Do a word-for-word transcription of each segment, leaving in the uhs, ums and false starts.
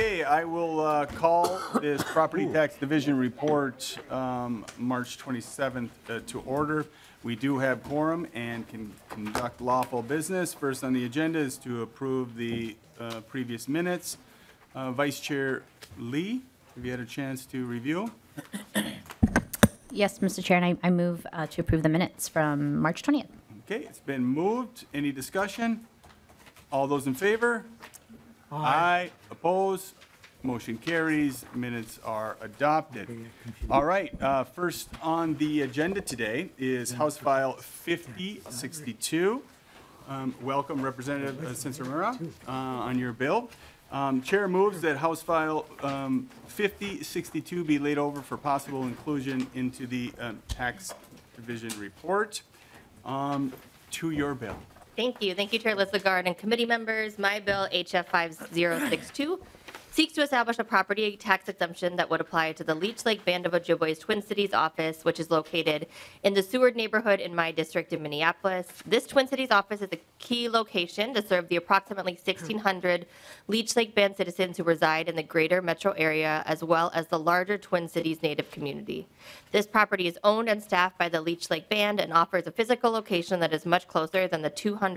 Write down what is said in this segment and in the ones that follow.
Okay, I will uh, call this Property Tax Division report um, March twenty-seventh uh, to order. We do have quorum and can conduct lawful business. First on the agenda is to approve the uh, previous minutes. Uh, Vice Chair Lee, have you had a chance to review? Yes, Mister Chair, and I, I move uh, to approve the minutes from March twentieth. Okay, it's been moved. Any discussion? All those in favor? Aye. Aye. Opposed? Motion carries. Minutes are adopted. All right. Uh, first on the agenda today is House File fifty sixty-two. Um, welcome, Representative Sensormura, uh, on your bill. Um, Chair moves that House File um, fifty sixty-two be laid over for possible inclusion into the um, Tax Division report. Um, to your bill. Thank you. Thank you, Chair Lislegard and committee members. My bill, H F five oh six two, seeks to establish a property tax exemption that would apply to the Leech Lake Band of Ojibwe's Twin Cities office, which is located in the Seward neighborhood in my district in Minneapolis. This Twin Cities office is a key location to serve the approximately sixteen hundred Leech Lake Band citizens who reside in the greater metro area, as well as the larger Twin Cities native community. This property is owned and staffed by the Leech Lake Band and offers a physical location that is much closer than the two hundred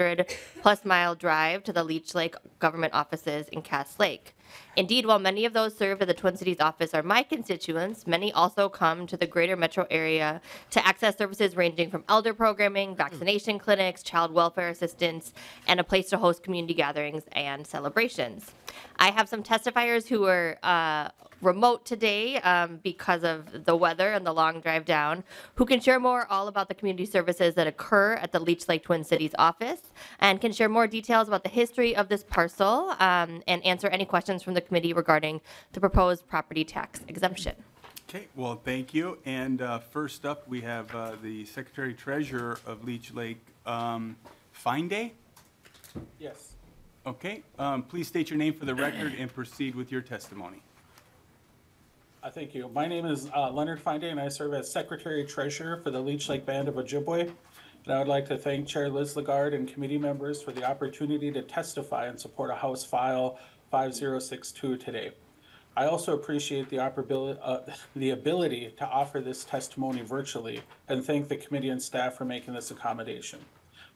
plus mile drive to the Leech Lake government offices in Cass Lake. Indeed, while many of those served at the Twin Cities office are my constituents, many also come to the greater metro area to access services ranging from elder programming, vaccination clinics, child welfare assistance, and a place to host community gatherings and celebrations. I have some testifiers who were uh, remote today um, because of the weather and the long drive down, who can share more all about the community services that occur at the Leech Lake Twin Cities office and can share more details about the history of this parcel um, and answer any questions from the committee regarding the proposed property tax exemption. Okay, well, thank you. And uh, first up, we have uh, the Secretary Treasurer of Leech Lake, um, Findé? Yes. Okay, um, please state your name for the record and proceed with your testimony. Uh, thank you. My name is uh, Leonard Findé, and I serve as Secretary Treasurer for the Leech Lake Band of Ojibwe. And I would like to thank Chair Lislegard and committee members for the opportunity to testify and support a House File five oh six two today. I also appreciate the, uh, the ability to offer this testimony virtually and thank the committee and staff for making this accommodation.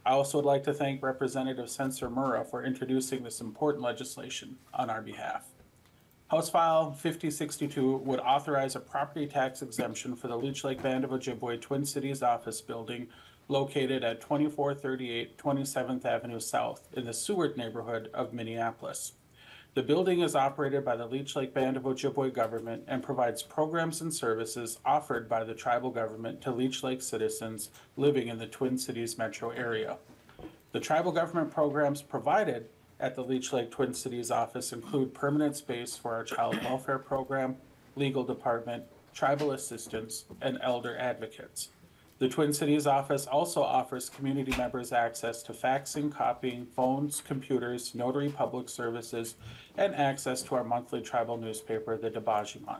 I also would like to thank Representative Sensormura for introducing this important legislation on our behalf. House File fifty sixty-two would authorize a property tax exemption for the Leech Lake Band of Ojibwe Twin Cities office building located at twenty-four thirty-eight twenty-seventh Avenue South in the Seward neighborhood of Minneapolis. The building is operated by the Leech Lake Band of Ojibwe government and provides programs and services offered by the tribal government to Leech Lake citizens living in the Twin Cities metro area. The tribal government programs provided at the Leech Lake Twin Cities office include permanent space for our child welfare program, legal department, tribal assistance, and elder advocates. The Twin Cities office also offers community members access to faxing, copying, phones, computers, notary public services, and access to our monthly tribal newspaper, the Debajiman.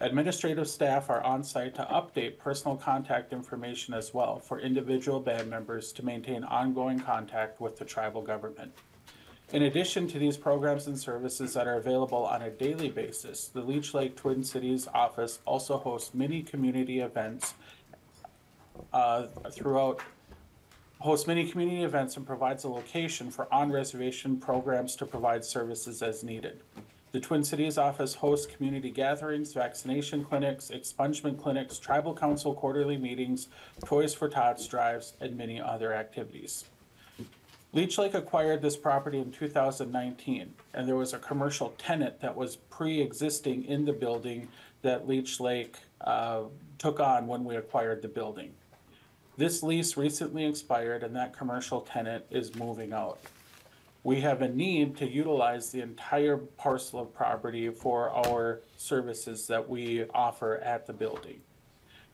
Administrative staff are on site to update personal contact information as well for individual band members to maintain ongoing contact with the tribal government. In addition to these programs and services that are available on a daily basis, the Leech Lake Twin Cities office also hosts many community events Uh, throughout, hosts many community events and provides a location for on-reservation programs to provide services as needed. The Twin Cities office hosts community gatherings, vaccination clinics, expungement clinics, tribal council quarterly meetings, Toys for Tots drives, and many other activities. Leech Lake acquired this property in two thousand nineteen, and there was a commercial tenant that was pre-existing in the building that Leech Lake uh, took on when we acquired the building. This lease recently expired and that commercial tenant is moving out. We have a need to utilize the entire parcel of property for our services that we offer at the building.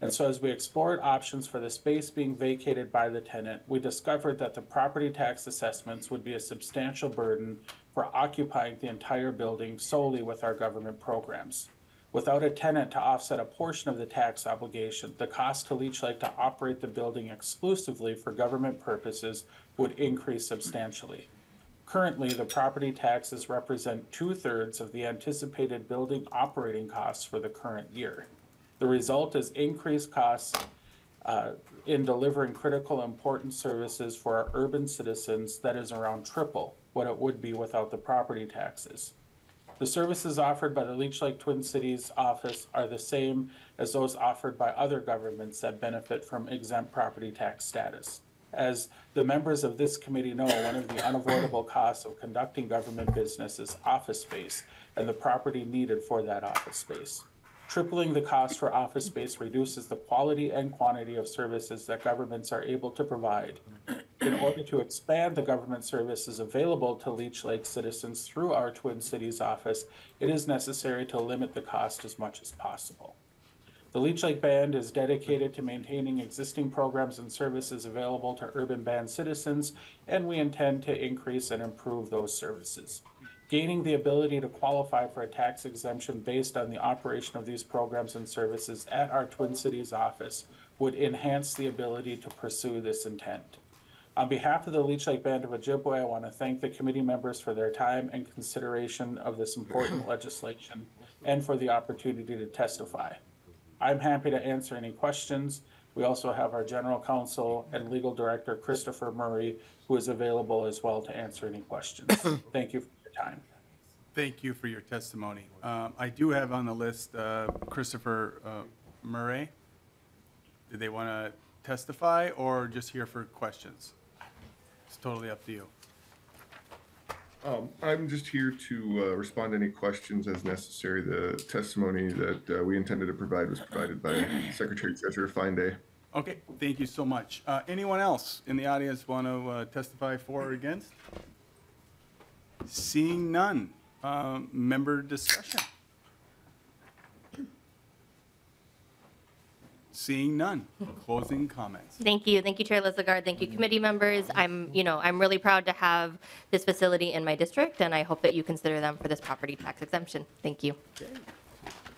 And so as we explored options for the space being vacated by the tenant, we discovered that the property tax assessments would be a substantial burden for occupying the entire building solely with our government programs. Without a tenant to offset a portion of the tax obligation, the cost to Leech Lake to operate the building exclusively for government purposes would increase substantially. Currently, the property taxes represent two-thirds of the anticipated building operating costs for the current year. The result is increased costs uh, in delivering critical important services for our urban citizens that is around triple what it would be without the property taxes. The services offered by the Leech Lake Twin Cities office are the same as those offered by other governments that benefit from exempt property tax status. As the members of this committee know, one of the unavoidable costs of conducting government business is office space and the property needed for that office space. Tripling the cost for office space reduces the quality and quantity of services that governments are able to provide. In order to expand the government services available to Leech Lake citizens through our Twin Cities office, it is necessary to limit the cost as much as possible. The Leech Lake Band is dedicated to maintaining existing programs and services available to urban band citizens, and we intend to increase and improve those services. Gaining the ability to qualify for a tax exemption based on the operation of these programs and services at our Twin Cities office would enhance the ability to pursue this intent. On behalf of the Leech Lake Band of Ojibwe, I want to thank the committee members for their time and consideration of this important legislation and for the opportunity to testify. I'm happy to answer any questions. We also have our General Counsel and Legal Director, Christopher Murray, who is available as well to answer any questions. Thank you for your time. Thank you for your testimony. Um, I do have on the list uh, Christopher uh, Murray. Did they want to testify or just here for questions? It's totally up to you. Um, I'm just here to uh, respond to any questions as necessary. The testimony that uh, we intended to provide was provided by Secretary Treasurer Findey. Okay, thank you so much. Uh, anyone else in the audience want to uh, testify for or against? Seeing none, uh, member discussion. Seeing none, closing comments. Thank you. Thank you, Chair Lislegard. Thank you, committee members. I'm, you know, I'm really proud to have this facility in my district, and I hope that you consider them for this property tax exemption. Thank you. Okay.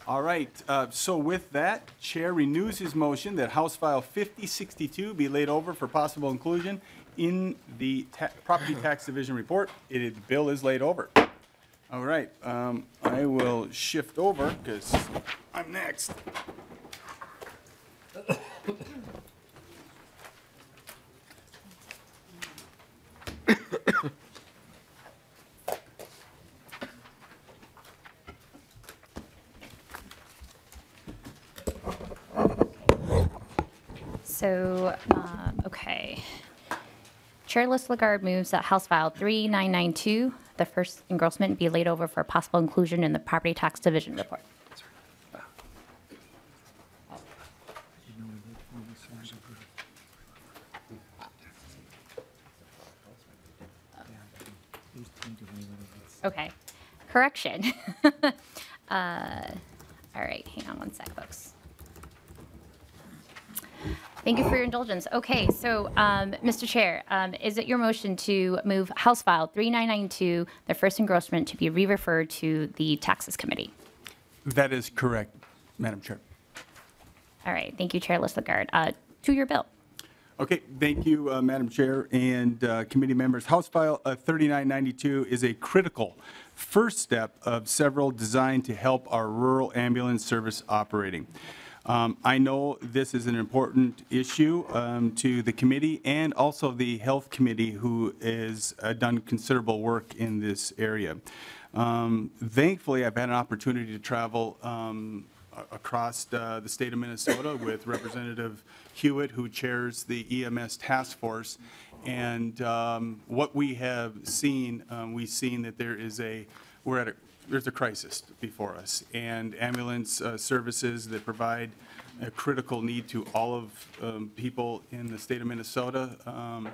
All right. Uh, so with that, Chair renews his motion that House File fifty sixty-two be laid over for possible inclusion in the ta property tax division report. It is, the bill is laid over. All right. Um, I will shift over because I'm next. So, uh, okay. Chair Lislegard moves that House File three nine nine two, the first engrossment, be laid over for possible inclusion in the property tax division report. Okay, correction. uh, all right, hang on one sec, folks. Thank you for your indulgence. Okay, so um, Mister Chair, um, is it your motion to move House File three nine nine two, the first engrossment, to be re-referred to the Taxes Committee? That is correct, Madam Chair. All right, thank you, Chair Lislegard. Uh, to your bill. Okay, thank you, uh, Madam Chair and uh, committee members. House File uh, thirty-nine ninety-two is a critical first step of several designed to help our rural ambulance service operating. Um, I know this is an important issue um, to the committee and also the Health Committee, who has uh, done considerable work in this area. Um, thankfully, I've had an opportunity to travel um, across uh, the state of Minnesota with Representative Hewitt, who chairs the E M S task force. And um, what we have seen, um, we've seen that there is a, we're at a, there's a crisis before us, and ambulance uh, services that provide a critical need to all of um, people in the state of Minnesota um,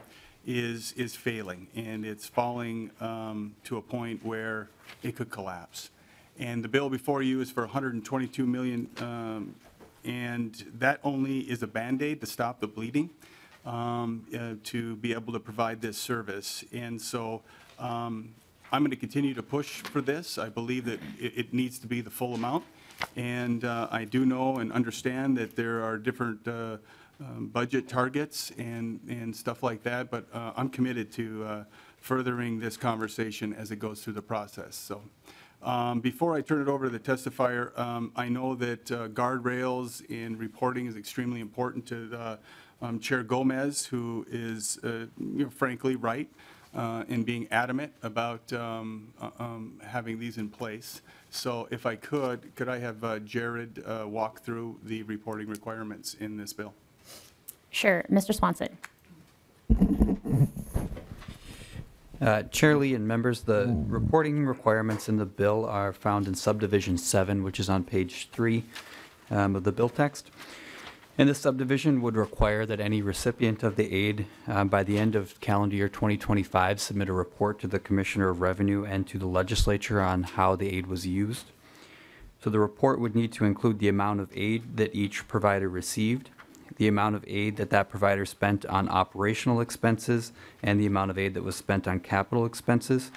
is, is failing, and it's falling um, to a point where it could collapse. And the bill before you is for one hundred twenty-two million dollars, um, and that only is a Band-Aid to stop the bleeding, um, uh, to be able to provide this service. And so um, I'm going to continue to push for this. I believe that it, it needs to be the full amount. And uh, I do know and understand that there are different uh, um, budget targets and, and stuff like that, but uh, I'm committed to uh, furthering this conversation as it goes through the process. So um, before I turn it over to the testifier, um, I know that uh, guardrails in reporting is extremely important to the, um, Chair Gomez, who is, uh, you know, frankly right uh, in being adamant about um, uh, um, having these in place. So if I could, could I have uh, Jared uh, walk through the reporting requirements in this bill? Sure, Mister Swanson. Uh, Chair Lee and members, the reporting requirements in the bill are found in subdivision seven, which is on page three um, of the bill text. And this subdivision would require that any recipient of the aid um, by the end of calendar year twenty twenty-five submit a report to the Commissioner of Revenue and to the legislature on how the aid was used. So the report would need to include the amount of aid that each provider received, the amount of aid that that provider spent on operational expenses, and the amount of aid that was spent on capital expenses.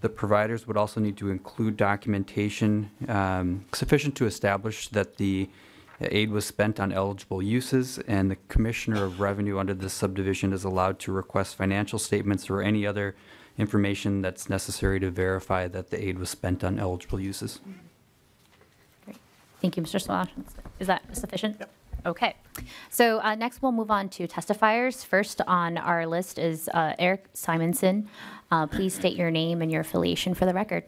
The providers would also need to include documentation um, sufficient to establish that the aid was spent on eligible uses, and the Commissioner of Revenue under this subdivision is allowed to request financial statements or any other information that's necessary to verify that the aid was spent on eligible uses. Great. Thank you, Mister Swanson. Is that sufficient? Yep. Okay, so uh, next we'll move on to testifiers. First on our list is uh, Eric Simonson. Uh, please state your name and your affiliation for the record.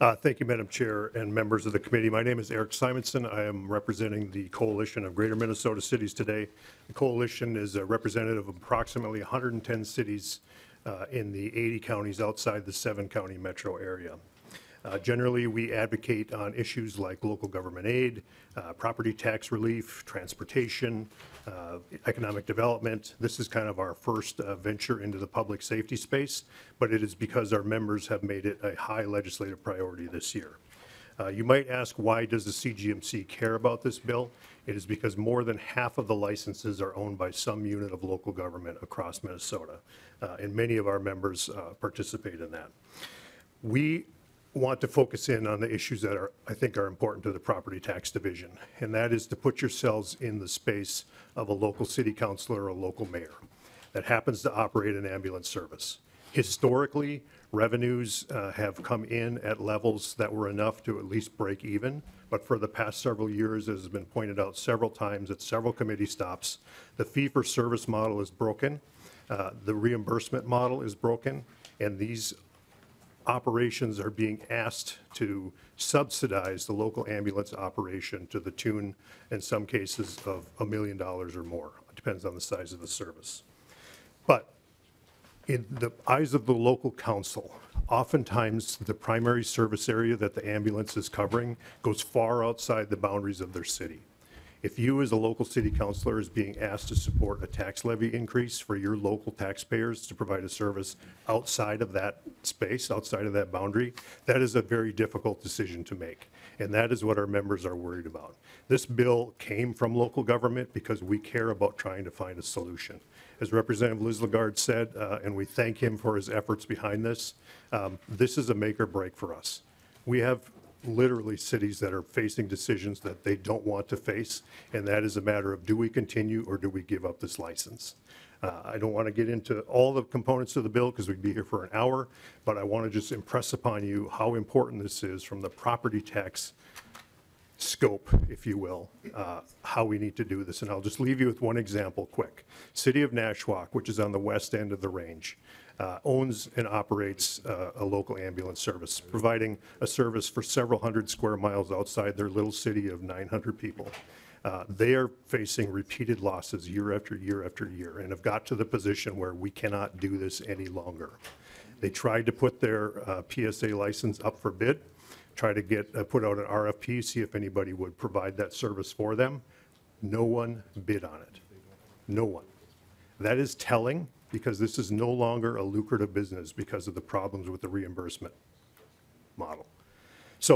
Uh, thank you, Madam Chair and members of the committee. My name is Eric Simonson. I am representing the Coalition of Greater Minnesota Cities today. The coalition is a representative of approximately one hundred ten cities uh, in the eighty counties outside the seven county metro area. Uh, generally, we advocate on issues like local government aid, uh, property tax relief, transportation, uh, economic development. This is kind of our first uh, venture into the public safety space, but it is because our members have made it a high legislative priority this year. Uh, you might ask, why does the C G M C care about this bill? It is because more than half of the licenses are owned by some unit of local government across Minnesota, uh, and many of our members uh, participate in that. We want to focus in on the issues that are, I think, are important to the property tax division, and that is to put yourselves in the space of a local city councilor or a local mayor that happens to operate an ambulance service. Historically, revenues uh, have come in at levels that were enough to at least break even, but for the past several years, as has been pointed out several times at several committee stops, the fee-for-service model is broken, uh, the reimbursement model is broken, and these operations are being asked to subsidize the local ambulance operation to the tune, in some cases, of a million dollars or more. It depends on the size of the service. But in the eyes of the local council, oftentimes the primary service area that the ambulance is covering goes far outside the boundaries of their city. If you as a local city councilor is being asked to support a tax levy increase for your local taxpayers to provide a service outside of that space, outside of that boundary, that is a very difficult decision to make. And that is what our members are worried about. This bill came from local government because we care about trying to find a solution. As Representative Lislegard said, uh, and we thank him for his efforts behind this, um, this is a make or break for us. We have literally cities that are facing decisions that they don't want to face, and that is a matter of, do we continue or do we give up this license? Uh, I don't want to get into all the components of the bill because we'd be here for an hour, but I want to just impress upon you how important this is from the property tax scope, if you will, uh, how we need to do this. And I'll just leave you with one example quick. City of Nashwauk, which is on the west end of the range, Uh, owns and operates uh, a local ambulance service, providing a service for several hundred square miles outside their little city of nine hundred people. Uh, they are facing repeated losses year after year after year and have got to the position where we cannot do this any longer. They tried to put their uh, P S A license up for bid, try to get uh, put out an R F P, see if anybody would provide that service for them. No one bid on it. No one. That is telling, because this is no longer a lucrative business because of the problems with the reimbursement model. So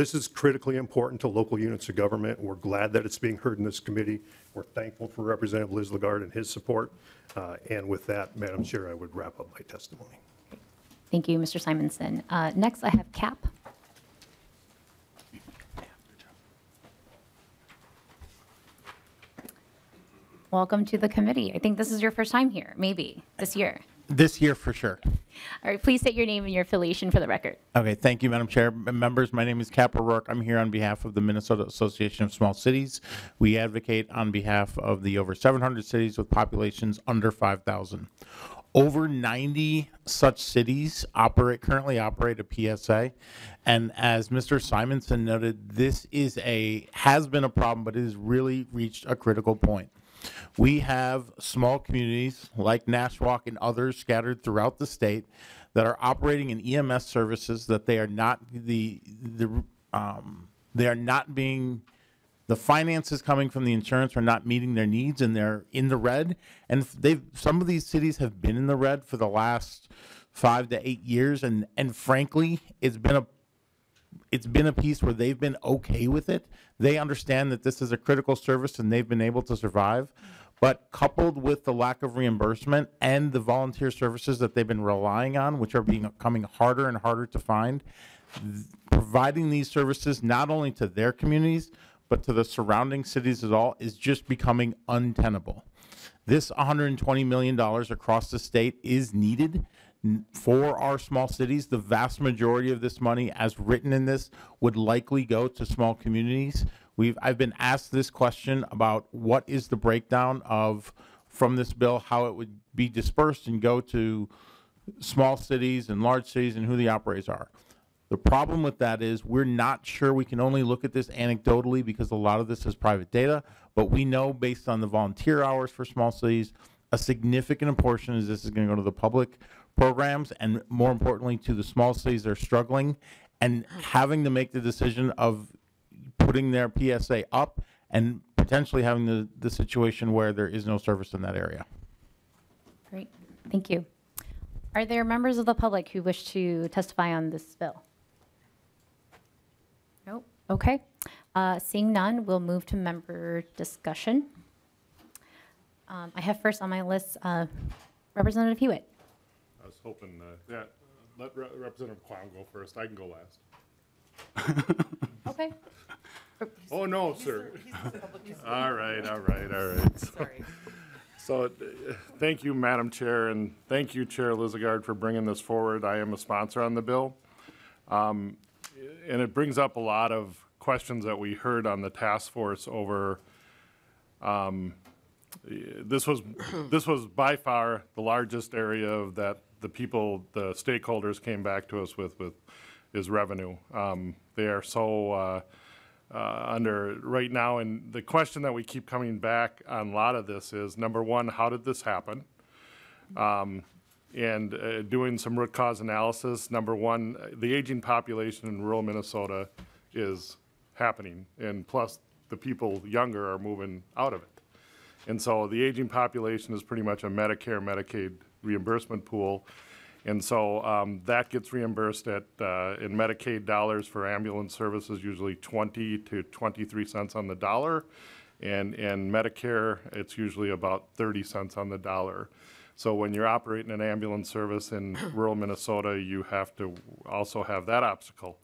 this is critically important to local units of government. We're glad that it's being heard in this committee. We're thankful for Representative Lislegard and his support. Uh, and with that, Madam Chair, I would wrap up my testimony. Thank you, Mister Simonson. Uh, next, I have Cap. Welcome to the committee. I think this is your first time here, maybe, this year. This year for sure. All right, please state your name and your affiliation for the record. Okay, thank you, Madam Chair. Members, my name is Cap O'Rourke. I'm here on behalf of the Minnesota Association of Small Cities. We advocate on behalf of the over seven hundred cities with populations under five thousand. Over ninety such cities operate, currently operate a P S A. And as Mister Simonson noted, this is a, has been a problem, but it has really reached a critical point. We have small communities like Nashwauk and others scattered throughout the state that are operating in E M S services that they are not the the um, they are not being the finances coming from the insurance are not meeting their needs, and they're in the red. And they've some of these cities have been in the red for the last five to eight years, and and frankly, it's been a It's been a piece where they've been okay with it. They understand that this is a critical service and they've been able to survive. But coupled with the lack of reimbursement and the volunteer services that they've been relying on, which are becoming harder and harder to find, th providing these services not only to their communities, but to the surrounding cities at all is just becoming untenable. This one hundred twenty million dollars across the state is needed. For our small cities, the vast majority of this money, as written in this, would likely go to small communities. We've I've been asked this question about what is the breakdown of from this bill, how it would be dispersed and go to small cities and large cities and who the operators are. The problem with that is we're not sure. We can only look at this anecdotally because a lot of this is private data, but we know based on the volunteer hours for small cities, a significant portion is this is going to go to the public programs, and more importantly to the small cities that are struggling and having to make the decision of putting their P S A up and potentially having the, the situation where there is no service in that area. Great, thank you. Are there members of the public who wish to testify on this bill? Nope, okay. Uh, seeing none, we'll move to member discussion. Um, I have first on my list, uh, Representative Hewitt. I was hoping uh, that uh, let Re Representative Quam go first. I can go last. Okay. Oh no, he's sir. He's the, he's the all right, all right, all right. Sorry. So, uh, thank you, Madam Chair, and thank you, Chair Lislegard, for bringing this forward. I am a sponsor on the bill, um, and it brings up a lot of questions that we heard on the task force over. Um, this was this was by far the largest area of that. The people, the stakeholders came back to us with, with is revenue. Um, they are so uh, uh, under right now. And the question that we keep coming back on a lot of this is, number one, how did this happen? Um, and uh, doing some root cause analysis, number one, the aging population in rural Minnesota is happening. And plus, the people younger are moving out of it. And so the aging population is pretty much a Medicare, Medicaid reimbursement pool, and so um, that gets reimbursed at uh, in Medicaid dollars for ambulance services, usually twenty to twenty-three cents on the dollar, and in Medicare it's usually about thirty cents on the dollar. So when you're operating an ambulance service in rural Minnesota, you have to also have that obstacle.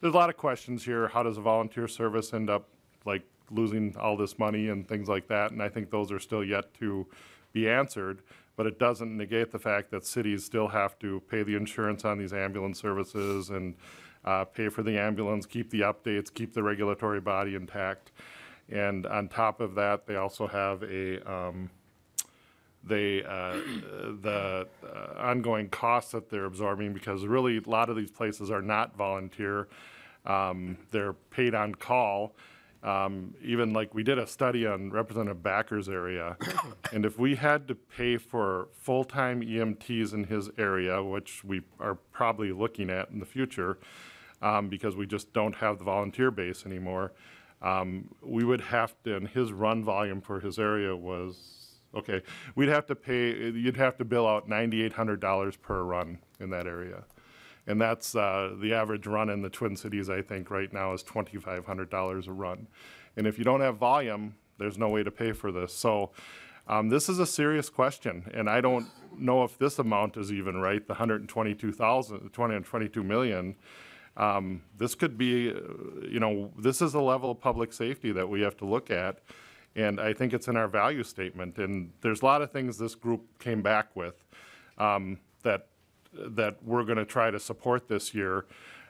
There's a lot of questions here. How does a volunteer service end up like losing all this money and things like that? And I think those are still yet to be answered. But it doesn't negate the fact that cities still have to pay the insurance on these ambulance services and uh, pay for the ambulance, keep the updates, keep the regulatory body intact. And on top of that, they also have a um, they uh, the uh, ongoing costs that they're absorbing, because really a lot of these places are not volunteer. Um, they're paid on call. Um, even like we did a study on Representative Backer's area, and if we had to pay for full-time E M Ts in his area, which we are probably looking at in the future, um, because we just don't have the volunteer base anymore, um, we would have to, and his run volume for his area was, okay, we'd have to pay, you'd have to bill out nine thousand eight hundred dollars per run in that area. And that's uh, the average run in the Twin Cities, I think, right now is twenty-five hundred dollars a run. And if you don't have volume, there's no way to pay for this. So um, this is a serious question. And I don't know if this amount is even right, the one hundred twenty-two million. Um, this could be, you know, this is a level of public safety that we have to look at. And I think it's in our value statement. And there's a lot of things this group came back with. um, that that we're going to try to support this year.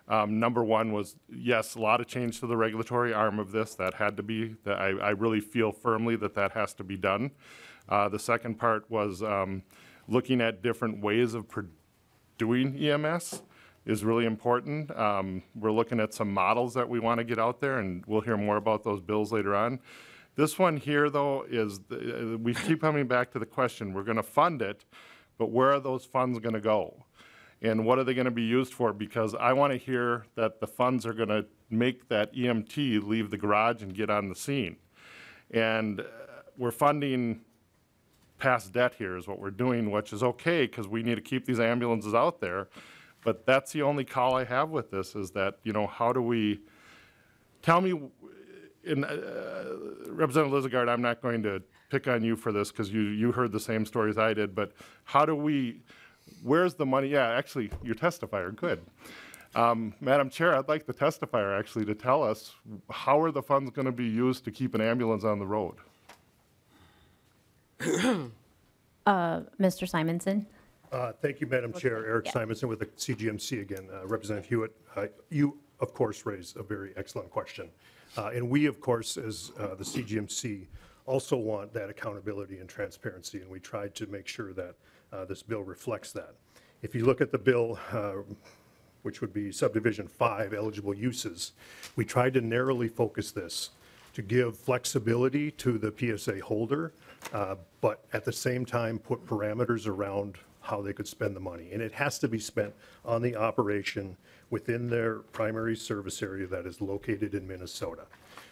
Um, number one was, yes, a lot of change to the regulatory arm of this. That had to be, that I, I really feel firmly that that has to be done. Uh, the second part was um, looking at different ways of doing E M S is really important. Um, we're looking at some models that we want to get out there, and we'll hear more about those bills later on. This one here, though, is the, we keep coming back to the question, we're going to fund it, but where are those funds going to go? And what are they going to be used for? Because I want to hear that the funds are going to make that E M T leave the garage and get on the scene. And we're funding past debt here is what we're doing, which is okay because we need to keep these ambulances out there. But that's the only call I have with this is that, you know, how do we, tell me, in, uh, Representative Lislegard, I'm not going to pick on you for this because you, you heard the same stories I did, but how do we, where's the money? Yeah, actually, your testifier, good. Um, Madam Chair, I'd like the testifier actually to tell us how are the funds going to be used to keep an ambulance on the road? uh, Mister Simonson. Uh, thank you, Madam Chair. Eric yeah. Simonson with the C G M C again. Uh, Representative Hewitt, uh, you, of course, raised a very excellent question. Uh, and we, of course, as uh, the C G M C, also want that accountability and transparency, and we tried to make sure that Uh, this bill reflects that. If you look at the bill, uh, which would be subdivision five, eligible uses, we tried to narrowly focus this to give flexibility to the P S A holder, uh, but at the same time put parameters around how they could spend the money. And it has to be spent on the operation within their primary service area that is located in Minnesota.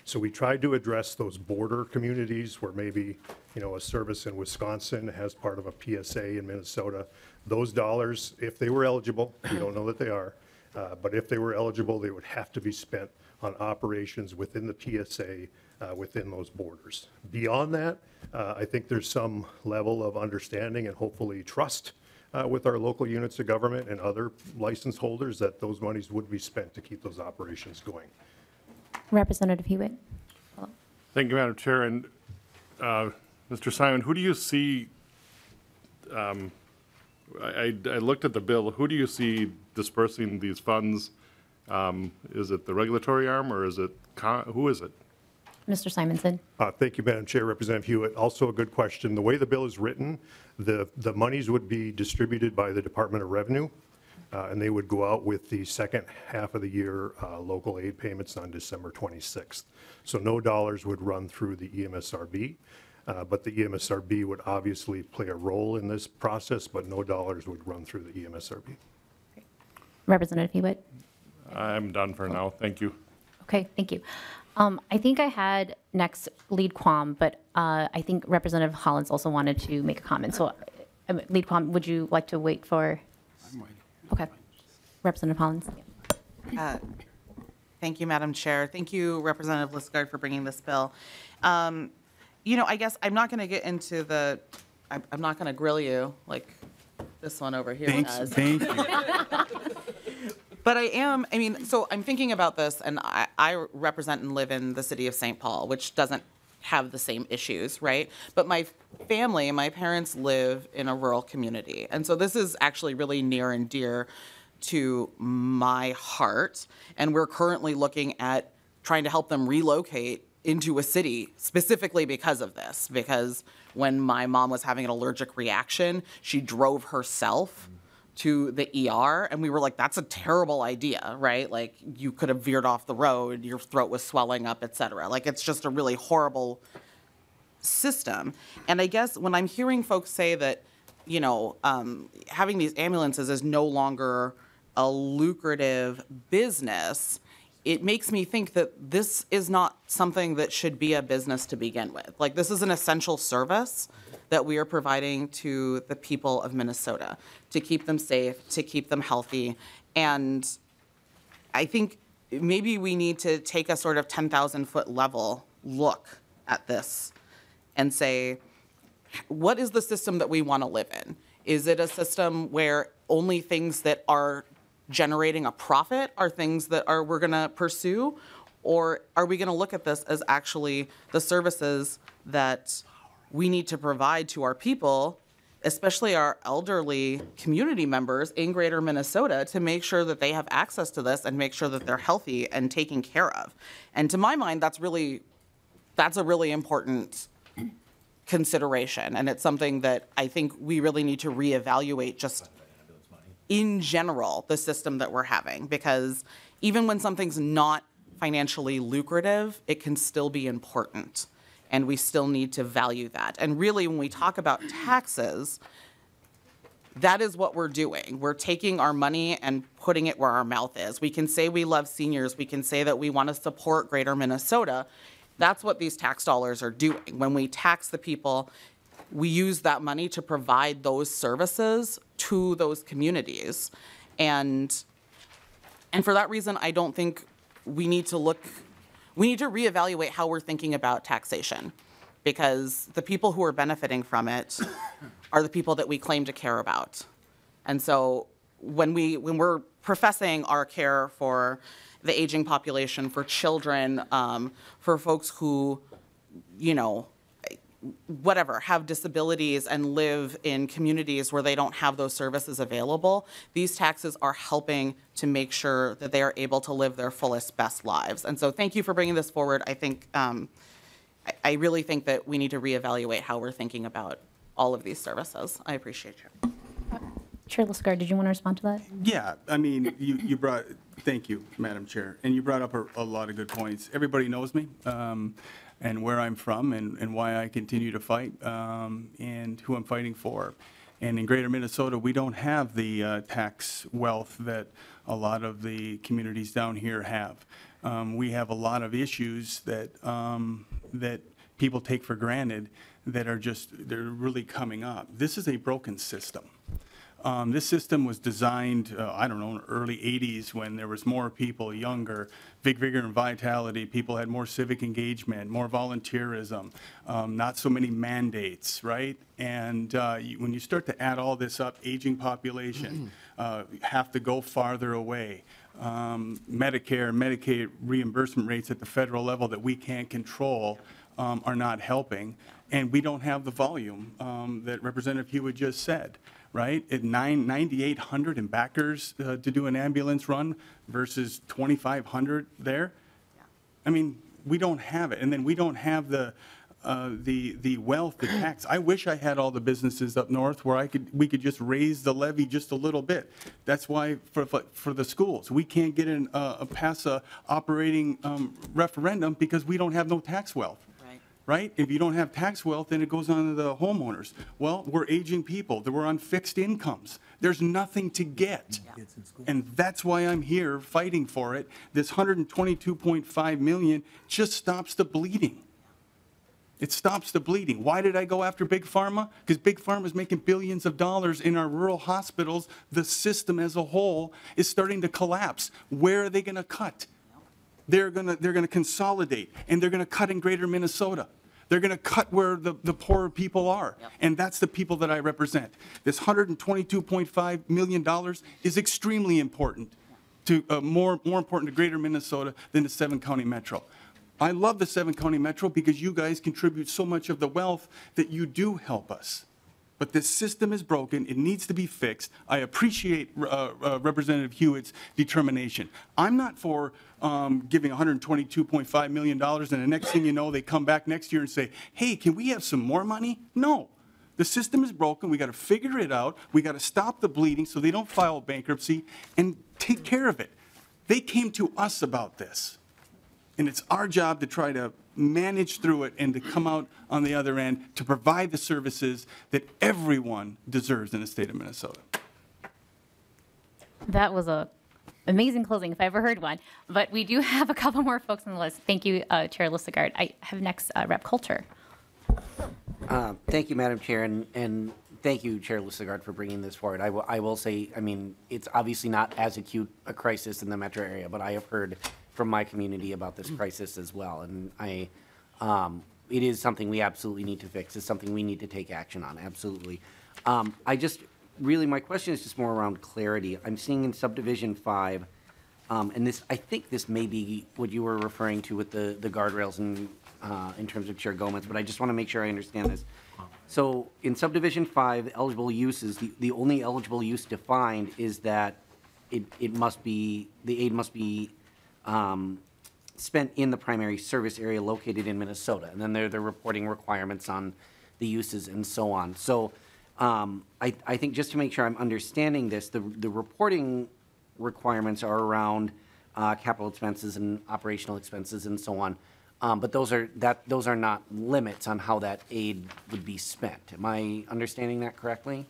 So we tried to address those border communities where maybe, you know, a service in Wisconsin has part of a P S A in Minnesota. Those dollars, if they were eligible, we don't know that they are, uh, but if they were eligible, they would have to be spent on operations within the P S A, uh, within those borders. Beyond that, uh, I think there's some level of understanding and hopefully trust Uh, with our local units of government and other license holders that those monies would be spent to keep those operations going. Representative Hewitt. Hello. Thank you, Madam Chair. And uh, Mister Simon, who do you see, um, I, I, I looked at the bill, who do you see dispersing these funds? Um, is it the regulatory arm or is it, con who is it? Mister Simonson. Uh, thank you, Madam Chair. Representative Hewitt, also a good question. The way the bill is written, the, the monies would be distributed by the Department of Revenue, uh, and they would go out with the second half of the year uh, local aid payments on December twenty-sixth. So no dollars would run through the E M S R B, uh, but the E M S R B would obviously play a role in this process, but no dollars would run through the E M S R B. Great. Representative Hewitt. I'm done for now. Thank you. Okay, thank you. Um, I think I had next Lead Quam, but uh, I think Representative Hollins also wanted to make a comment. So, um, Lead Quam, would you like to wait for? I'm waiting. Okay. Representative Hollins. Uh, thank you, Madam Chair. Thank you, Representative Lislegard, for bringing this bill. Um, you know, I guess I'm not going to get into the, I'm, I'm not going to grill you like this one over here Thanks, does. Thank you. But I am, I mean, so I'm thinking about this, and I, I represent and live in the city of Saint Paul, which doesn't have the same issues, right? But my family, my parents live in a rural community. And so this is actually really near and dear to my heart. And we're currently looking at trying to help them relocate into a city specifically because of this. Because when my mom was having an allergic reaction, she drove herself to the E R, and we were like, that's a terrible idea, right? Like, you could have veered off the road, your throat was swelling up, et cetera. Like, it's just a really horrible system. And I guess when I'm hearing folks say that, you know, um, having these ambulances is no longer a lucrative business, it makes me think that this is not something that should be a business to begin with. Like, this is an essential service that we are providing to the people of Minnesota to keep them safe, to keep them healthy. And I think maybe we need to take a sort of ten thousand foot level look at this and say, what is the system that we want to live in? Is it a system where only things that are generating a profit are things that are we're going to pursue? Or are we going to look at this as actually the services that we need to provide to our people especially our elderly community members in Greater Minnesota, to make sure that they have access to this and make sure that they're healthy and taken care of. And to my mind, that's really, that's a really important consideration. And it's something that I think we really need to reevaluate just in general, the system that we're having, because even when something's not financially lucrative, it can still be important. And we still need to value that. And really, when we talk about taxes, that is what we're doing. We're taking our money and putting it where our mouth is. We can say we love seniors. We can say that we want to support Greater Minnesota. That's what these tax dollars are doing. When we tax the people, we use that money to provide those services to those communities. And, and for that reason, I don't think we need to look We need to reevaluate how we're thinking about taxation, because the people who are benefiting from it are the people that we claim to care about. And so when, we, when we're professing our care for the aging population, for children, um, for folks who, you know, whatever, have disabilities and live in communities where they don't have those services available, these taxes are helping to make sure that they are able to live their fullest, best lives. And so thank you for bringing this forward. I think, um, I, I really think that we need to reevaluate how we're thinking about all of these services. I appreciate you. Uh, Chair Lislegard, did you want to respond to that? Yeah, I mean, you, you brought, thank you, Madam Chair. And you brought up a, a lot of good points. Everybody knows me. Um, and where I'm from, and, and why I continue to fight, um, and who I'm fighting for. And in Greater Minnesota, we don't have the uh, tax wealth that a lot of the communities down here have. Um, we have a lot of issues that, um, that people take for granted that are just, they're really coming up. This is a broken system. Um, this system was designed, uh, I don't know, in the early eighties, when there was more people, younger, big vigor and vitality. People had more civic engagement, more volunteerism, um, not so many mandates, right? And uh, you, when you start to add all this up, aging population, uh, have to go farther away, um, Medicare, Medicaid reimbursement rates at the federal level that we can't control um, are not helping. And we don't have the volume um, that Representative Hewitt just said. Right, at nine thousand eight hundred in backers uh, to do an ambulance run versus twenty-five hundred there. Yeah. I mean, we don't have it, and then we don't have the uh, the the wealth, the tax. I wish I had all the businesses up north where I could we could just raise the levy just a little bit. That's why for for, for the schools we can't get in uh, a pass a operating um, referendum because we don't have no tax wealth. Right? If you don't have tax wealth, then it goes on to the homeowners. Well, we're aging people. We're on fixed incomes. There's nothing to get. Yeah. And that's why I'm here fighting for it. This one hundred twenty-two point five million dollars just stops the bleeding. It stops the bleeding. Why did I go after Big Pharma? Because Big Pharma is making billions of dollars in our rural hospitals. The system as a whole is starting to collapse. Where are they going to cut? They're going to they're going to consolidate, and they're going to cut in Greater Minnesota. They're going to cut where the, the poorer people are. Yep. And that's the people that I represent. This one hundred twenty-two point five million dollars is extremely important to uh, more, more important to Greater Minnesota than the seven-county metro. I love the seven-county metro because you guys contribute so much of the wealth that you do help us. But this system is broken. It needs to be fixed. I appreciate uh, uh, Representative Hewitt's determination. I'm not for um, giving one hundred twenty-two point five million dollars and the next thing you know, they come back next year and say, hey, can we have some more money? No. The system is broken. We got to figure it out. We got to stop the bleeding so they don't file bankruptcy and take care of it. They came to us about this. And it's our job to try to manage through it and to come out on the other end to provide the services that everyone deserves in the state of Minnesota. That was a amazing closing if I ever heard one. But we do have a couple more folks on the list. Thank you, uh, Chair Lislegard. I have next uh, Representative Coulter. Uh, thank you, Madam Chair, and, and thank you, Chair Lislegard, for bringing this forward. I will, I will say, I mean, it's obviously not as acute a crisis in the metro area, but I have heard from my community about this crisis as well, and I, um, it is something we absolutely need to fix. It's something we need to take action on, absolutely. Um, I just, really, my question is just more around clarity. I'm seeing in subdivision five, Um, and this, I think this may be what you were referring to with the, the guardrails in, uh, in terms of Chair Gomez, but I just want to make sure I understand this. So in subdivision five, eligible uses, the, the only eligible use defined is that it, it must be, the aid must be um, spent in the primary service area located in Minnesota. And then there are the reporting requirements on the uses and so on. So um, I, I think just to make sure I'm understanding this, the, the reporting requirements are around uh, capital expenses and operational expenses and so on, um, but those are that those are not limits on how that aid would be spent. Am I understanding that correctly?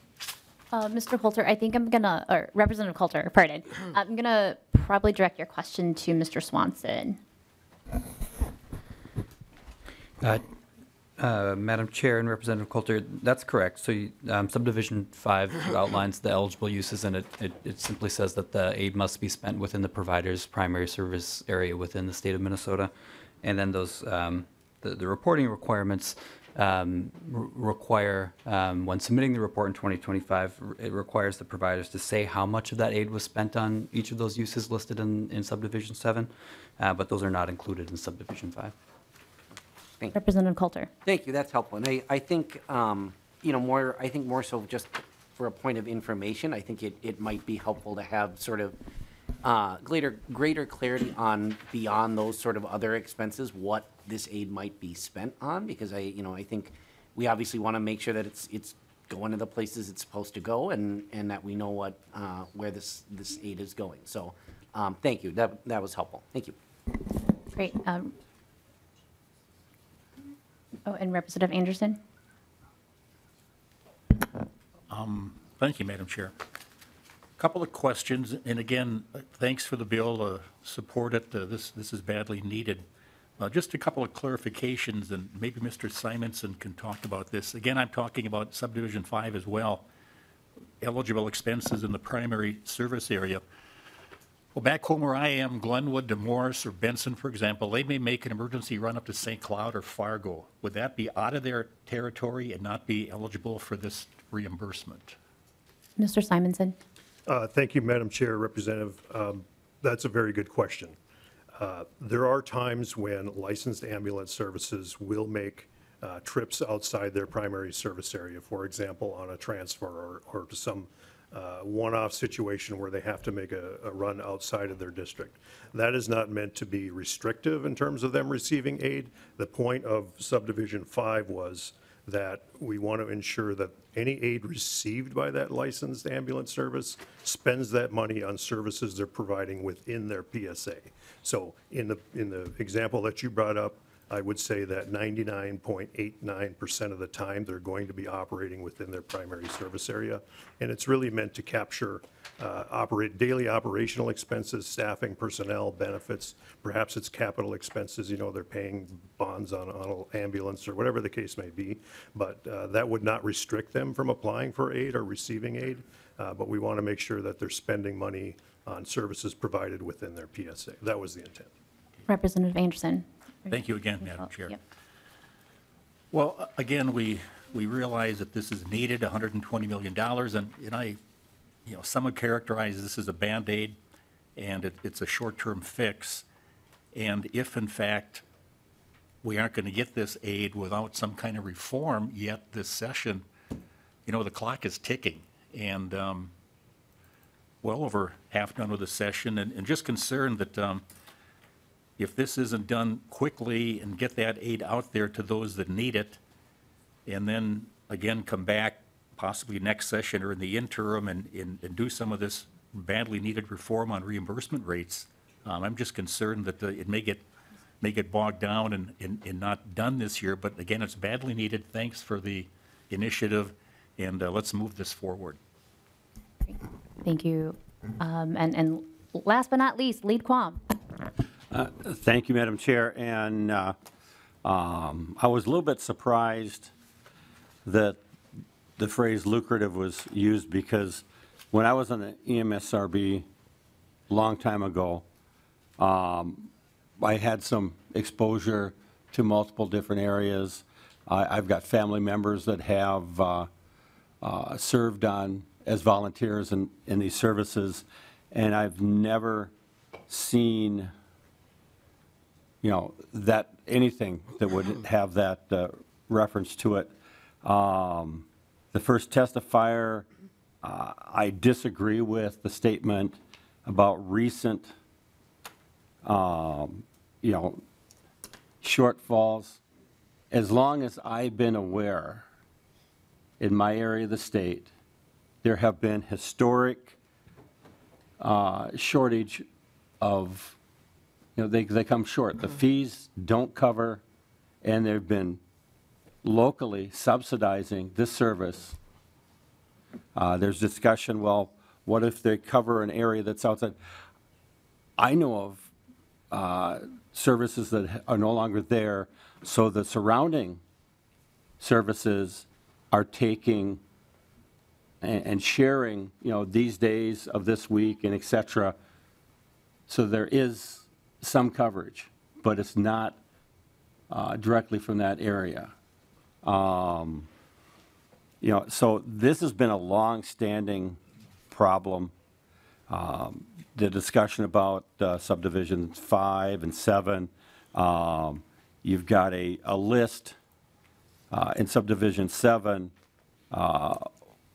Uh, Mister Coulter, I think I'm gonna, or Representative Coulter, pardon, I'm gonna probably direct your question to Mister Swanson. Uh, uh, Madam Chair and Representative Coulter, that's correct. So you, um, subdivision five outlines the eligible uses, and it, it, it simply says that the aid must be spent within the provider's primary service area within the state of Minnesota. And then those um, the, the reporting requirements um, require, um, when submitting the report in twenty twenty-five, it requires the providers to say how much of that aid was spent on each of those uses listed in, in subdivision seven, uh, but those are not included in subdivision five. Thank Representative Coulter. Thank you. That's helpful. And I, I think, um, you know, more, I think more so just for a point of information, I think it, it might be helpful to have sort of uh, greater, greater clarity on beyond those sort of other expenses, what this aid might be spent on, because I, you know, I think we obviously want to make sure that it's, it's going to the places it's supposed to go, and, and that we know what, uh, where this, this aid is going. So um, thank you. That, that was helpful. Thank you. Great. Um, Oh, and Representative Anderson. Um, thank you, Madam Chair. A couple of questions, and again, thanks for the bill. Uh, support it. Uh, this this is badly needed. Uh, just a couple of clarifications, and maybe Mister Simonson can talk about this. Again, I'm talking about subdivision five as well. Eligible expenses in the primary service area. Well, back home where I am, Glenwood, DeMorris, or Benson, for example, they may make an emergency run up to Saint Cloud or Fargo. Would that be out of their territory and not be eligible for this reimbursement? Mister Simonson. Uh, thank you, Madam Chair, Representative. Um, that's a very good question. Uh, there are times when licensed ambulance services will make uh, trips outside their primary service area, for example, on a transfer or, or to some Uh, one-off situation where they have to make a, a run outside of their district. That is not meant to be restrictive in terms of them receiving aid. The point of subdivision five was that we want to ensure that any aid received by that licensed ambulance service spends that money on services they're providing within their P S A. So in the in the example that you brought up, I would say that ninety-nine point eight nine percent of the time they're going to be operating within their primary service area. And it's really meant to capture uh, operate daily operational expenses, staffing, personnel, benefits, perhaps it's capital expenses, you know, they're paying bonds on, on an ambulance or whatever the case may be. But uh, that would not restrict them from applying for aid or receiving aid. Uh, but we want to make sure that they're spending money on services provided within their P S A. That was the intent. Representative Anderson. Thank you again, Madam Chair. Yep. Well, again, we we realize that this is needed, one hundred twenty million dollars, and, and I, you know, some would characterize this as a Band-Aid, and it, it's a short-term fix. And if, in fact, we aren't going to get this aid without some kind of reform yet this session, you know, the clock is ticking, and um, well over half done with the session, and, and just concerned that um, if this isn't done quickly and get that aid out there to those that need it, and then again come back possibly next session or in the interim and, and, and do some of this badly needed reform on reimbursement rates, um, I'm just concerned that uh, it may get may get bogged down and, and, and not done this year. But again, it's badly needed. Thanks for the initiative, and uh, let's move this forward. Thank you. Um, and, and last but not least, Lead Quam. Uh, thank you, Madam Chair, and uh, um, I was a little bit surprised that the phrase lucrative was used, because when I was on the E M S R B a long time ago, um, I had some exposure to multiple different areas. I, I've got family members that have uh, uh, served on as volunteers in, in these services, and I've never seen, you know, that anything that would have that uh, reference to it. Um, the first testifier, uh, I disagree with the statement about recent, um, you know, shortfalls. As long as I've been aware, in my area of the state, there have been historic uh, shortage of, you know, they, they come short. Mm-hmm. The fees don't cover, and they've been locally subsidizing this service. Uh, there's discussion, well, what if they cover an area that's outside? I know of uh, services that are no longer there, so the surrounding services are taking and, and sharing, you know, these days of this week and et cetera. So there is some coverage, but it's not uh, directly from that area. Um, you know, so this has been a long-standing problem. Um, the discussion about uh, subdivisions five and seven, um, you've got a, a list uh, in subdivision seven. Uh,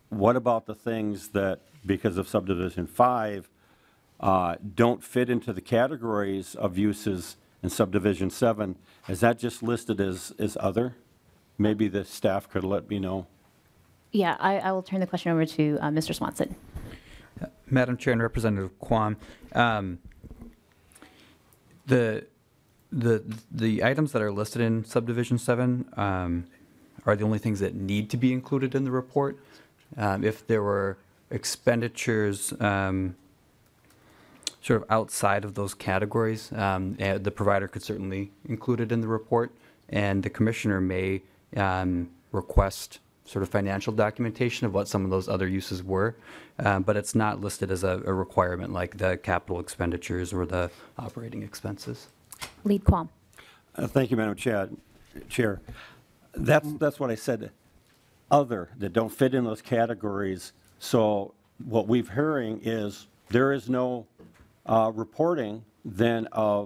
what about the things that, because of subdivision five, uh, don't fit into the categories of uses in subdivision seven? Is that just listed as, as other? Maybe the staff could let me know. Yeah, I, I will turn the question over to uh, Mister Swanson. Uh, Madam Chair and Representative Quam, um, the the the items that are listed in subdivision seven um, are the only things that need to be included in the report. Um, if there were expenditures um, sort of outside of those categories, um, the provider could certainly include it in the report, and the commissioner may Um, request sort of financial documentation of what some of those other uses were, um, but it's not listed as a, a requirement like the capital expenditures or the operating expenses. Lead Quam. Uh, thank you, Madam Chair. Chair, that's that's what I said. Other that don't fit in those categories. So what we've hearing is there is no uh, reporting then of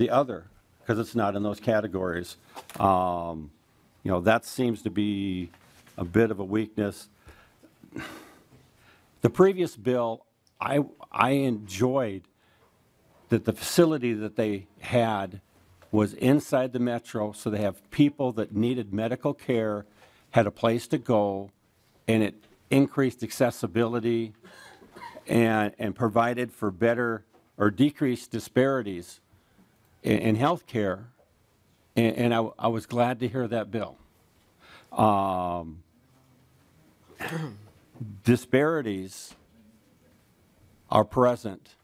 the other because it's not in those categories. Um, You know, that seems to be a bit of a weakness. The previous bill, I, I enjoyed that the facility that they had was inside the metro, so they have people that needed medical care, had a place to go, and it increased accessibility and, and provided for better or decreased disparities in, in health care. And, and I, I was glad to hear that bill. Um, disparities are present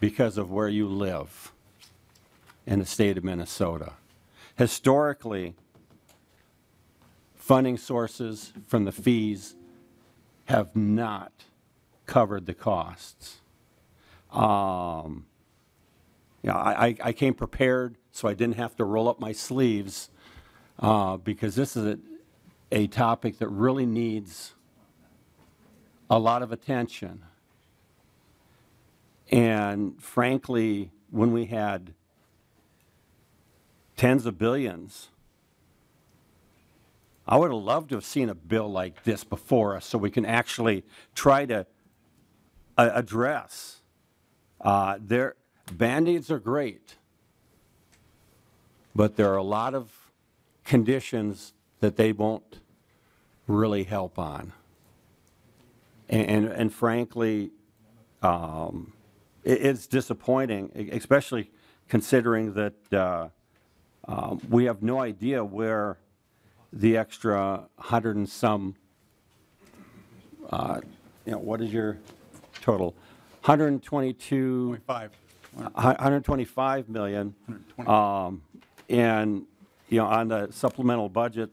because of where you live in the state of Minnesota. Historically, funding sources from the fees have not covered the costs. Um, you know, I, I came prepared, so I didn't have to roll up my sleeves uh, because this is a, a topic that really needs a lot of attention. And frankly, when we had tens of billions, I would have loved to have seen a bill like this before us so we can actually try to uh, address. Uh, their Band-Aids are great, but there are a lot of conditions that they won't really help on. And, and, and frankly, um, it, it's disappointing, especially considering that uh, um, we have no idea where the extra hundred and some, uh, you know, what is your total? one hundred twenty-two. one twenty-five. one hundred twenty-five million. one hundred twenty. Um, And, you know, on the supplemental budget,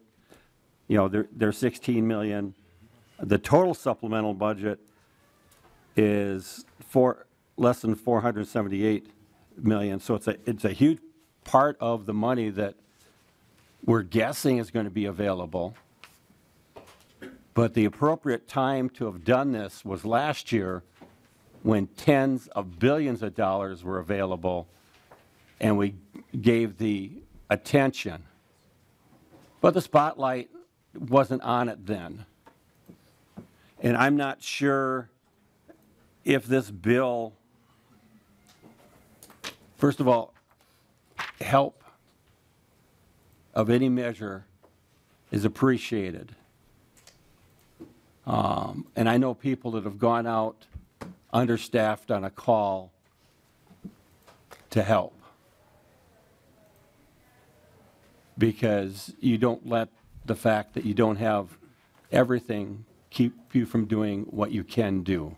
you know, they're, they're sixteen million. The total supplemental budget is four, less than four hundred seventy-eight million. So it's a, it's a huge part of the money that we're guessing is going to be available. But the appropriate time to have done this was last year when tens of billions of dollars were available and we gave the attention. But the spotlight wasn't on it then. And I'm not sure if this bill, first of all, help of any measure is appreciated. Um, and I know people that have gone out understaffed on a call to help, because you don't let the fact that you don't have everything keep you from doing what you can do.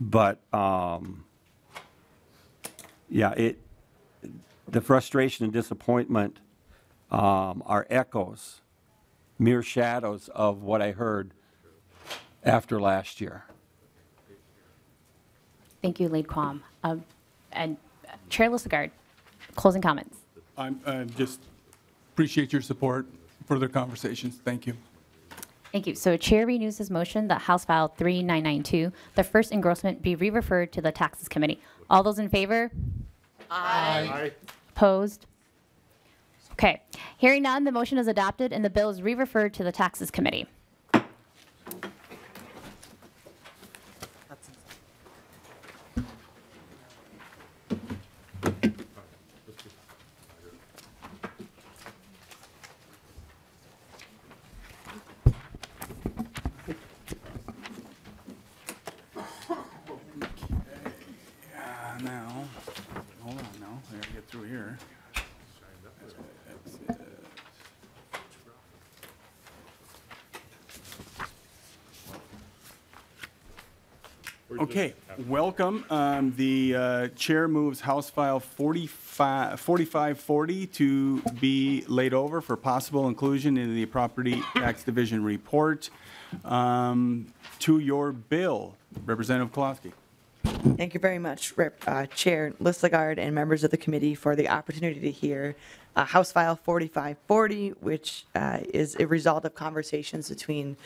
But um, yeah, it the frustration and disappointment um, are echoes, mere shadows of what I heard after last year. Thank you, Lead Quam. Um, and Chair Lislegard, closing comments. I'm, I just appreciate your support. Further conversations. Thank you. Thank you. So Chair renews his motion that House File thirty-nine ninety-two, the first engrossment, be re-referred to the Taxes Committee. All those in favor? Aye. Aye. Opposed? Okay. Hearing none, the motion is adopted and the bill is re-referred to the Taxes Committee. Okay, welcome. Um, the uh, chair moves House File forty-five forty to be laid over for possible inclusion in the Property Tax Division report. Um, to your bill, Representative Kolofsky. Thank you very much, Rep, uh, Chair Lislegard and members of the committee, for the opportunity to hear uh, House File forty-five forty, which uh, is a result of conversations between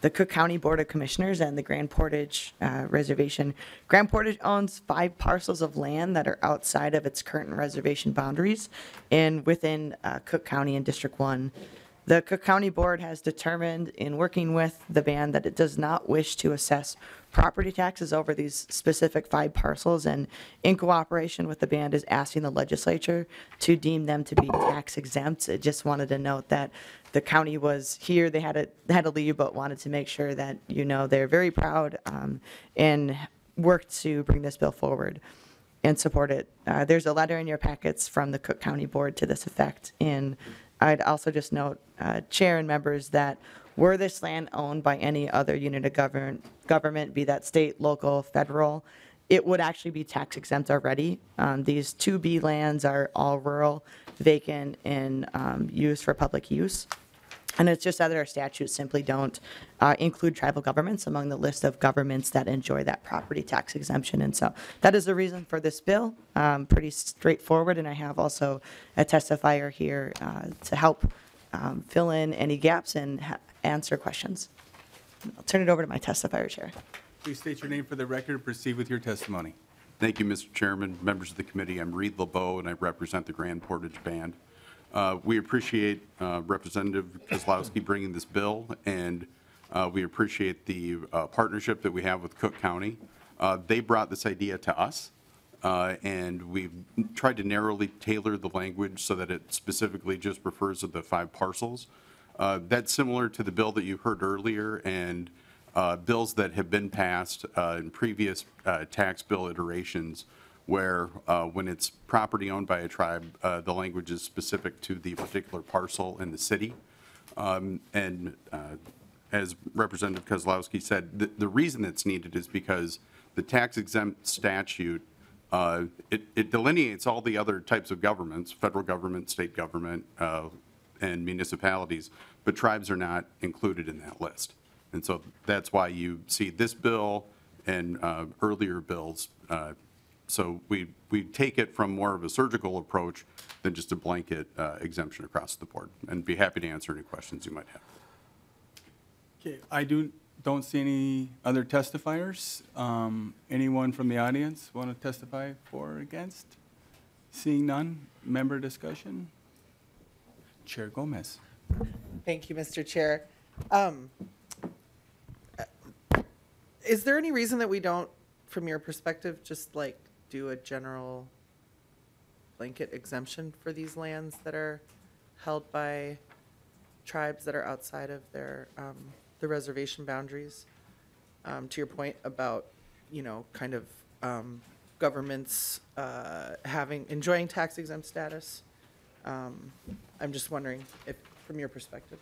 the Cook County Board of Commissioners and the Grand Portage uh, Reservation. Grand Portage owns five parcels of land that are outside of its current reservation boundaries and within uh, Cook County and District one. The Cook County Board has determined, in working with the band, that it does not wish to assess property taxes over these specific five parcels, and in cooperation with the band is asking the legislature to deem them to be tax exempt. I just wanted to note that the county was here, they had to, had to leave, but wanted to make sure that, you know, they're very proud um, and worked to bring this bill forward and support it. Uh, there's a letter in your packets from the Cook County Board to this effect. In I'd also just note, uh, Chair and members, that were this land owned by any other unit of govern government, be that state, local, federal, it would actually be tax exempt already. Um, these two B lands are all rural, vacant, and um, used for public use. And it's just that our statutes simply don't uh, include tribal governments among the list of governments that enjoy that property tax exemption. And so that is the reason for this bill. Um, pretty straightforward. And I have also a testifier here uh, to help um, fill in any gaps and ha answer questions. I'll turn it over to my testifier, Chair. Please state your name for the record and proceed with your testimony. Thank you, Mister Chairman, members of the committee. I'm Reed LeBeau, and I represent the Grand Portage Band. Uh, we appreciate uh, Representative Kozlowski bringing this bill, and uh, we appreciate the uh, partnership that we have with Cook County. Uh, they brought this idea to us, uh, and we've tried to narrowly tailor the language so that it specifically just refers to the five parcels. Uh, that's similar to the bill that you heard earlier and uh, bills that have been passed uh, in previous uh, tax bill iterations, where uh, when it's property owned by a tribe, uh, the language is specific to the particular parcel in the city. Um, and uh, as Representative Kozlowski said, the, the reason it's needed is because the tax exempt statute, uh, it, it delineates all the other types of governments, federal government, state government, uh, and municipalities, but tribes are not included in that list. And so that's why you see this bill and uh, earlier bills. Uh, So we, we take it from more of a surgical approach than just a blanket uh, exemption across the board, and be happy to answer any questions you might have. Okay, I do Don't see any other testifiers. Um, anyone from the audience want to testify for or against? Seeing none, member discussion. Chair Gomez. Thank you, Mister Chair. Um, is there any reason that we don't, from your perspective, just like do a general blanket exemption for these lands that are held by tribes that are outside of their um, the reservation boundaries? Um, to your point about, you know, kind of um, governments uh, having enjoying tax exempt status, um, I'm just wondering if, from your perspective,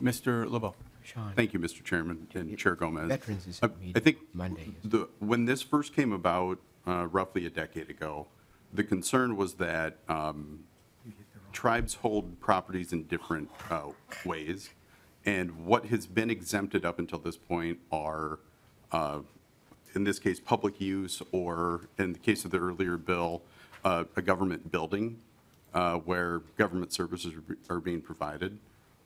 Mister LeBeau. Sean. Thank you, Mister Chairman and it, Chair Gomez. Veterans is I, I think Monday. The, when this first came about, uh, roughly a decade ago, the concern was that um, tribes hold properties in different uh, ways, and what has been exempted up until this point are, uh, in this case, public use, or in the case of the earlier bill, uh, a government building uh, where government services are being provided.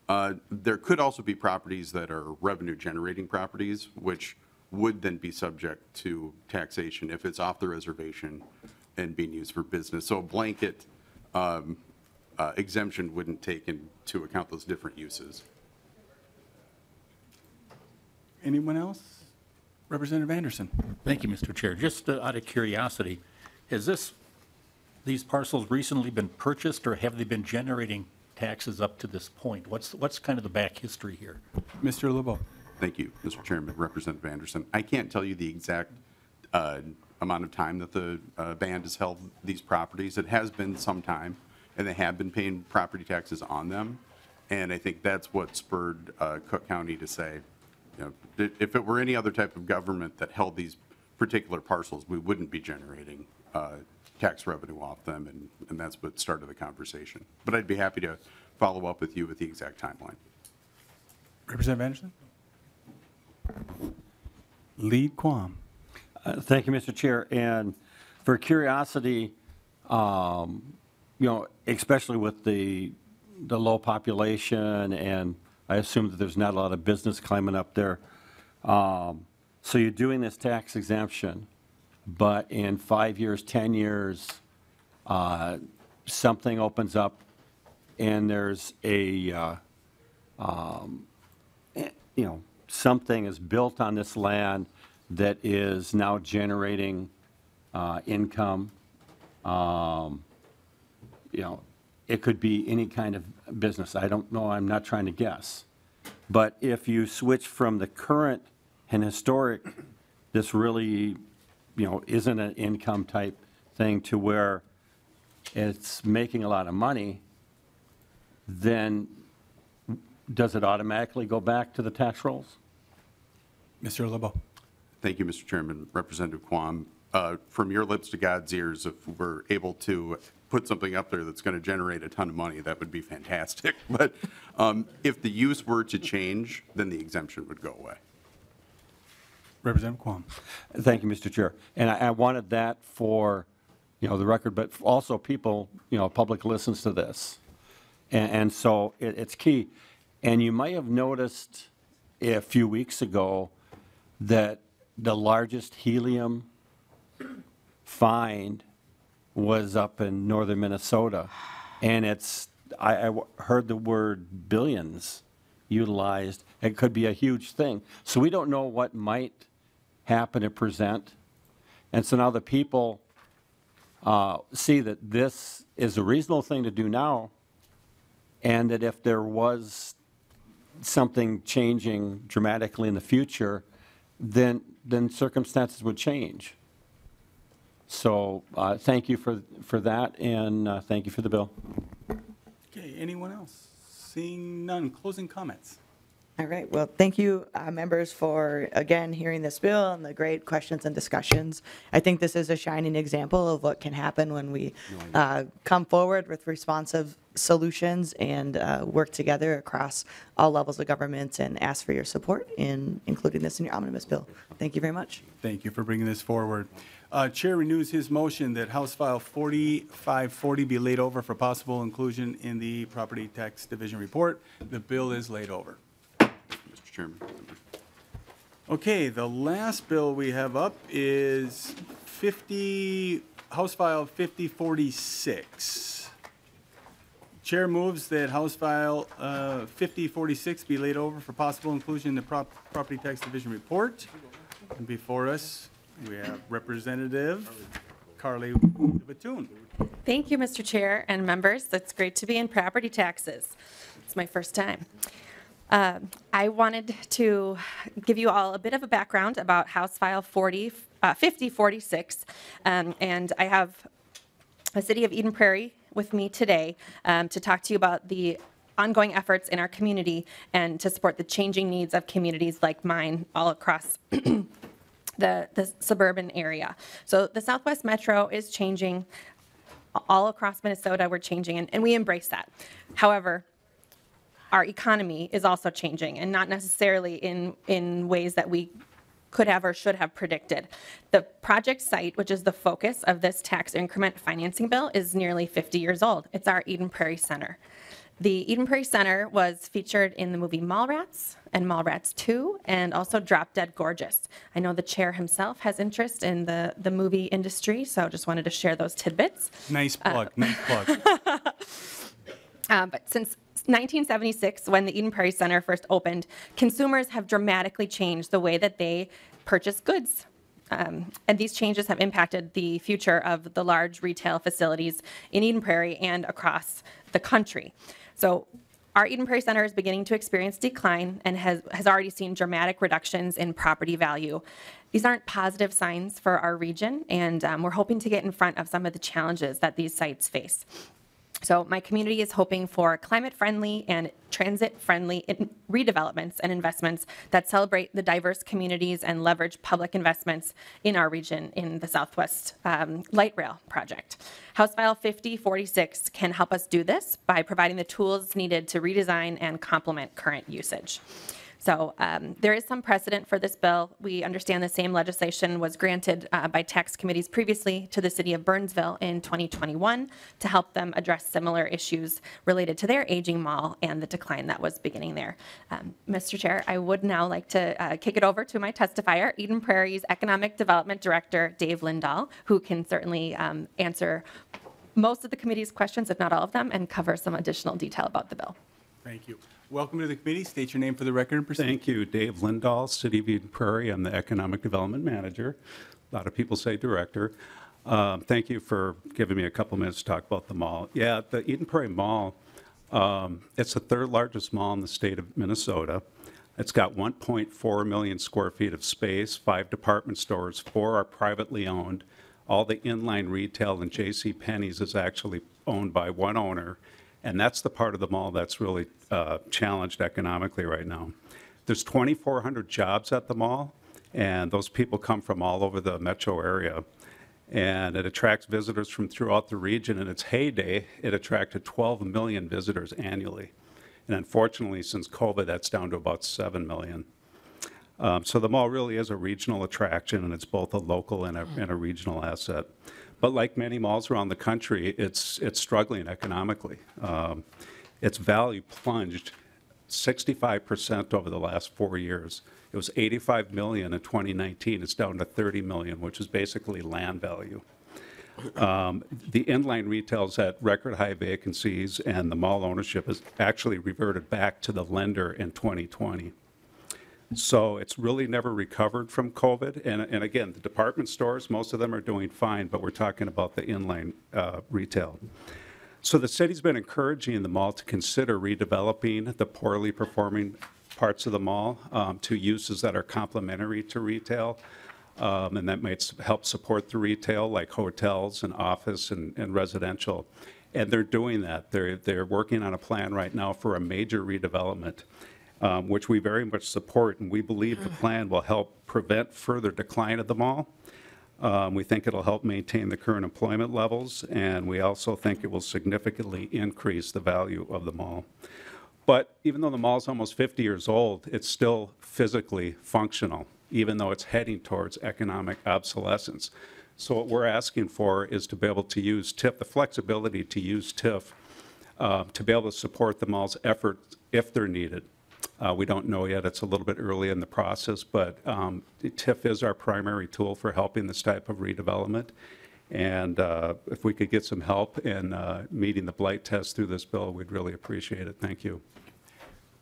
Uh, there could also be properties that are revenue-generating properties, which would then be subject to taxation if it's off the reservation and being used for business. So a blanket um, uh, exemption wouldn't take into account those different uses. Anyone else? Representative Anderson. Thank you, Mister Chair. Just uh, out of curiosity, has this, these parcels recently been purchased, or have they been generating taxes up to this point? What's what's kind of the back history here? Mister LeBeau. Thank you, Mister Chairman. Representative Anderson. I can't tell you the exact uh, amount of time that the uh, band has held these properties. It has been some time, and they have been paying property taxes on them. And I think that's what spurred uh, Cook County to say, you know, if it were any other type of government that held these particular parcels, we wouldn't be generating uh, tax revenue off them, and, and that's what started the conversation. But I'd be happy to follow up with you with the exact timeline. Representative Anderson. Lead Quam. Uh, thank you, Mister Chair. And for curiosity, um, you know, especially with the the low population, and I assume that there's not a lot of business climbing up there. Um, so you're doing this tax exemption, but in five years, ten years, uh, something opens up, and there's a, uh, um, you know, something is built on this land that is now generating uh, income. Um, you know, it could be any kind of business. I don't know, I'm not trying to guess. But if you switch from the current and historic, this really, you know, isn't an income type thing to where it's making a lot of money, then does it automatically go back to the tax rolls? Mister LeBeau. Thank you, Mister Chairman. Representative Quam, uh, from your lips to God's ears, if we're able to put something up there that's going to generate a ton of money, that would be fantastic. But um, if the use were to change, then the exemption would go away. Representative Quam. Thank you, Mister Chair. And I, I wanted that for, you know, the record, but also people, you know, public listens to this. And, and so it, it's key. And you might have noticed a few weeks ago that the largest helium find was up in northern Minnesota, and it's, I, I heard the word billions utilized. It could be a huge thing. So we don't know what might happen to present. And so now the people uh, see that this is a reasonable thing to do now, and that if there was something changing dramatically in the future, then then circumstances would change. So uh, thank you for for that, and uh, thank you for the bill. Okay, anyone else? Seeing none, closing comments. All right, well, thank you, uh, members, for again hearing this bill and the great questions and discussions. I think this is a shining example of what can happen when we uh, come forward with responsive solutions and uh, work together across all levels of government, and ask for your support in including this in your omnibus bill. Thank you very much. Thank you for bringing this forward. Uh, Chair renews his motion that House File forty-five forty be laid over for possible inclusion in the Property Tax Division report. The bill is laid over. Mister Chairman. Okay, the last bill we have up is fifty House File fifty forty-six. Chair moves that House File uh, fifty forty-six be laid over for possible inclusion in the Prop Property Tax Division report. And before us, we have Representative Carly Batoon. Thank you, Mister Chair and members. That's great to be in property taxes. It's my first time. Uh, I wanted to give you all a bit of a background about House File forty, uh, fifty forty-six, um, and I have the City of Eden Prairie with me today um, to talk to you about the ongoing efforts in our community and to support the changing needs of communities like mine all across the, the suburban area. So the Southwest Metro is changing. All across Minnesota, we're changing, and, and we embrace that. However, our economy is also changing, and not necessarily in, in ways that we could have or should have predicted. The project site, which is the focus of this tax increment financing bill, is nearly fifty years old. It's our Eden Prairie Center. The Eden Prairie Center was featured in the movie Mallrats and Mallrats two, and also Drop Dead Gorgeous. I know the chair himself has interest in the, the movie industry, so just wanted to share those tidbits. Nice plug, uh, nice plug. uh, but since nineteen seventy-six, when the Eden Prairie Center first opened, consumers have dramatically changed the way that they purchase goods. Um, and these changes have impacted the future of the large retail facilities in Eden Prairie and across the country. So our Eden Prairie Center is beginning to experience decline and has, has already seen dramatic reductions in property value. These aren't positive signs for our region, and um, we're hoping to get in front of some of the challenges that these sites face. So my community is hoping for climate-friendly and transit-friendly redevelopments and investments that celebrate the diverse communities and leverage public investments in our region in the Southwest um, Light Rail project. House File fifty forty-six can help us do this by providing the tools needed to redesign and complement current usage. So um, there is some precedent for this bill. We understand the same legislation was granted uh, by tax committees previously to the city of Burnsville in twenty twenty-one to help them address similar issues related to their aging mall and the decline that was beginning there. Um, Mister Chair, I would now like to uh, kick it over to my testifier, Eden Prairie's Economic Development Director, Dave Lindahl, who can certainly um, answer most of the committee's questions, if not all of them, and cover some additional detail about the bill. Thank you. Welcome to the committee. State your name for the record and proceed. Thank you. Dave Lindahl, City of Eden Prairie. I'm the Economic Development Manager. A lot of people say Director. Um, thank you for giving me a couple minutes to talk about the mall. Yeah, the Eden Prairie Mall, um, it's the third largest mall in the state of Minnesota. It's got one point four million square feet of space, five department stores, four are privately owned. All the inline retail and JCPenney's is actually owned by one owner. And that's the part of the mall that's really uh, challenged economically right now. There's twenty-four hundred jobs at the mall, and those people come from all over the metro area. And it attracts visitors from throughout the region. In its heyday, it attracted twelve million visitors annually. And unfortunately, since COVID, that's down to about seven million. Um, so the mall really is a regional attraction, and it's both a local and a, and a regional asset. But like many malls around the country, it's it's struggling economically. Um, its value plunged sixty-five percent over the last four years. It was eighty-five million in twenty nineteen. It's down to thirty million, which is basically land value. Um, the inline retail's at record high vacancies, and the mall ownership has actually reverted back to the lender in twenty twenty. So it's really never recovered from COVID. And, and again, the department stores, most of them are doing fine, but we're talking about the inline uh, retail. So the city's been encouraging the mall to consider redeveloping the poorly performing parts of the mall um, to uses that are complementary to retail. Um, and that might help support the retail, like hotels and office and, and residential. And they're doing that. They're, they're working on a plan right now for a major redevelopment. Um, which we very much support, and we believe the plan will help prevent further decline of the mall. Um, we think it'll help maintain the current employment levels, and we also think it will significantly increase the value of the mall. But even though the mall is almost fifty years old, it's still physically functional, even though it's heading towards economic obsolescence. So what we're asking for is to be able to use T I F, the flexibility to use T I F, uh, to be able to support the mall's efforts if they're needed. Uh, we don't know yet. It's a little bit early in the process, but um, TIF is our primary tool for helping this type of redevelopment. And uh, if we could get some help in uh, meeting the blight test through this bill, we'd really appreciate it. Thank you.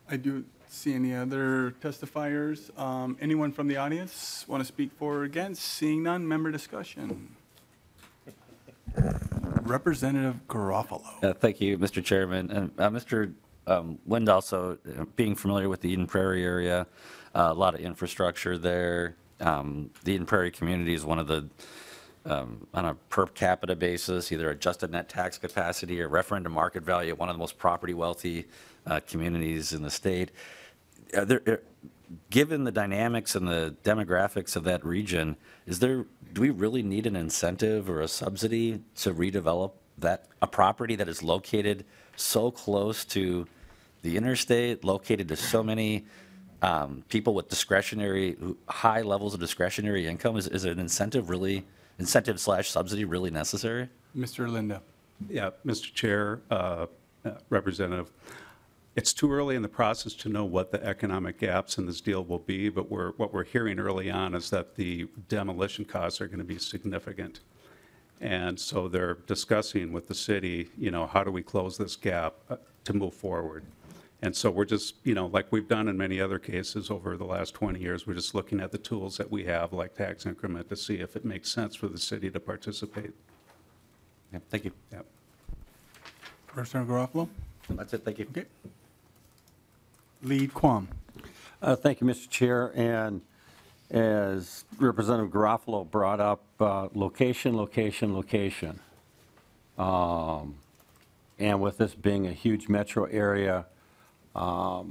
I do see any other testifiers. Um, anyone from the audience want to speak for or against? Seeing none, member discussion. Representative Garofalo. Uh, thank you, Mister Chairman. And uh, Mister Um, Lindahl, also uh, being familiar with the Eden Prairie area, uh, a lot of infrastructure there. Um, the Eden Prairie community is one of the Um, on a per capita basis, either adjusted net tax capacity or referendum market value, one of the most property wealthy uh, communities in the state. Are there, are, given the dynamics and the demographics of that region, is there, do we really need an incentive or a subsidy to redevelop that a property that is located so close to the interstate, located to so many um, people with discretionary, high levels of discretionary income? Is, is an incentive really incentive slash subsidy really necessary? Mister Linda. Yeah, Mister Chair, uh, uh, Representative, it's too early in the process to know what the economic gaps in this deal will be, but we're, what we're hearing early on is that the demolition costs are going to be significant. And so they're discussing with the city, you know, how do we close this gap to move forward? And so we're just, you know, like we've done in many other cases over the last twenty years, we're just looking at the tools that we have, like tax increment, to see if it makes sense for the city to participate. Yeah, thank you. Yeah. Representative Garofalo? That's it, thank you. Okay. Lead Quam. Uh, thank you, Mister Chair. And as Representative Garofalo brought up, uh, location, location, location. Um, and with this being a huge metro area, Um,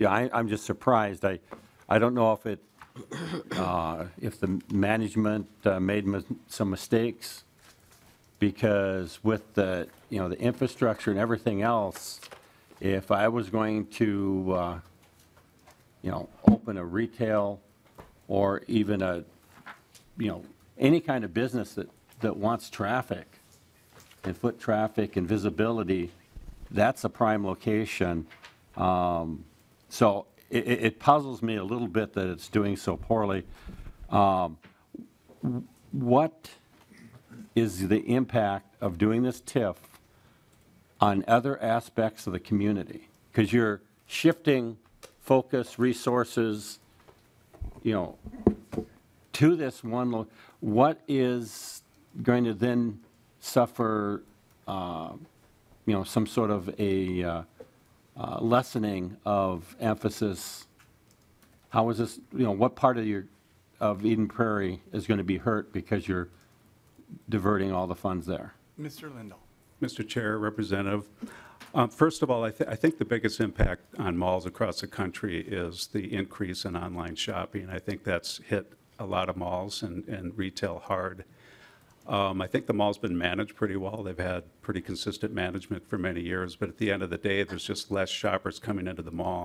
yeah, I, I'm just surprised. I, I don't know if it, uh, if the management uh, made mis some mistakes, because with the, you know, the infrastructure and everything else, if I was going to, uh, you know, open a retail or even a, you know, any kind of business that that wants traffic, and foot traffic and visibility. That's a prime location, um, so it, it puzzles me a little bit that it's doing so poorly. Um, what is the impact of doing this TIF on other aspects of the community? Because you're shifting focus, resources, you know, to this one. Lo what is going to then suffer? Uh, you know, some sort of a uh, uh, lessening of emphasis. How is this, you know, what part of your, of Eden Prairie is going to be hurt because you're diverting all the funds there? Mister Lindahl. Mister Chair, Representative, um, first of all, I, th I think the biggest impact on malls across the country is the increase in online shopping. I think that's hit a lot of malls and, and retail hard. Um, I think the mall's been managed pretty well. They've had pretty consistent management for many years, but at the end of the day, there's just less shoppers coming into the mall.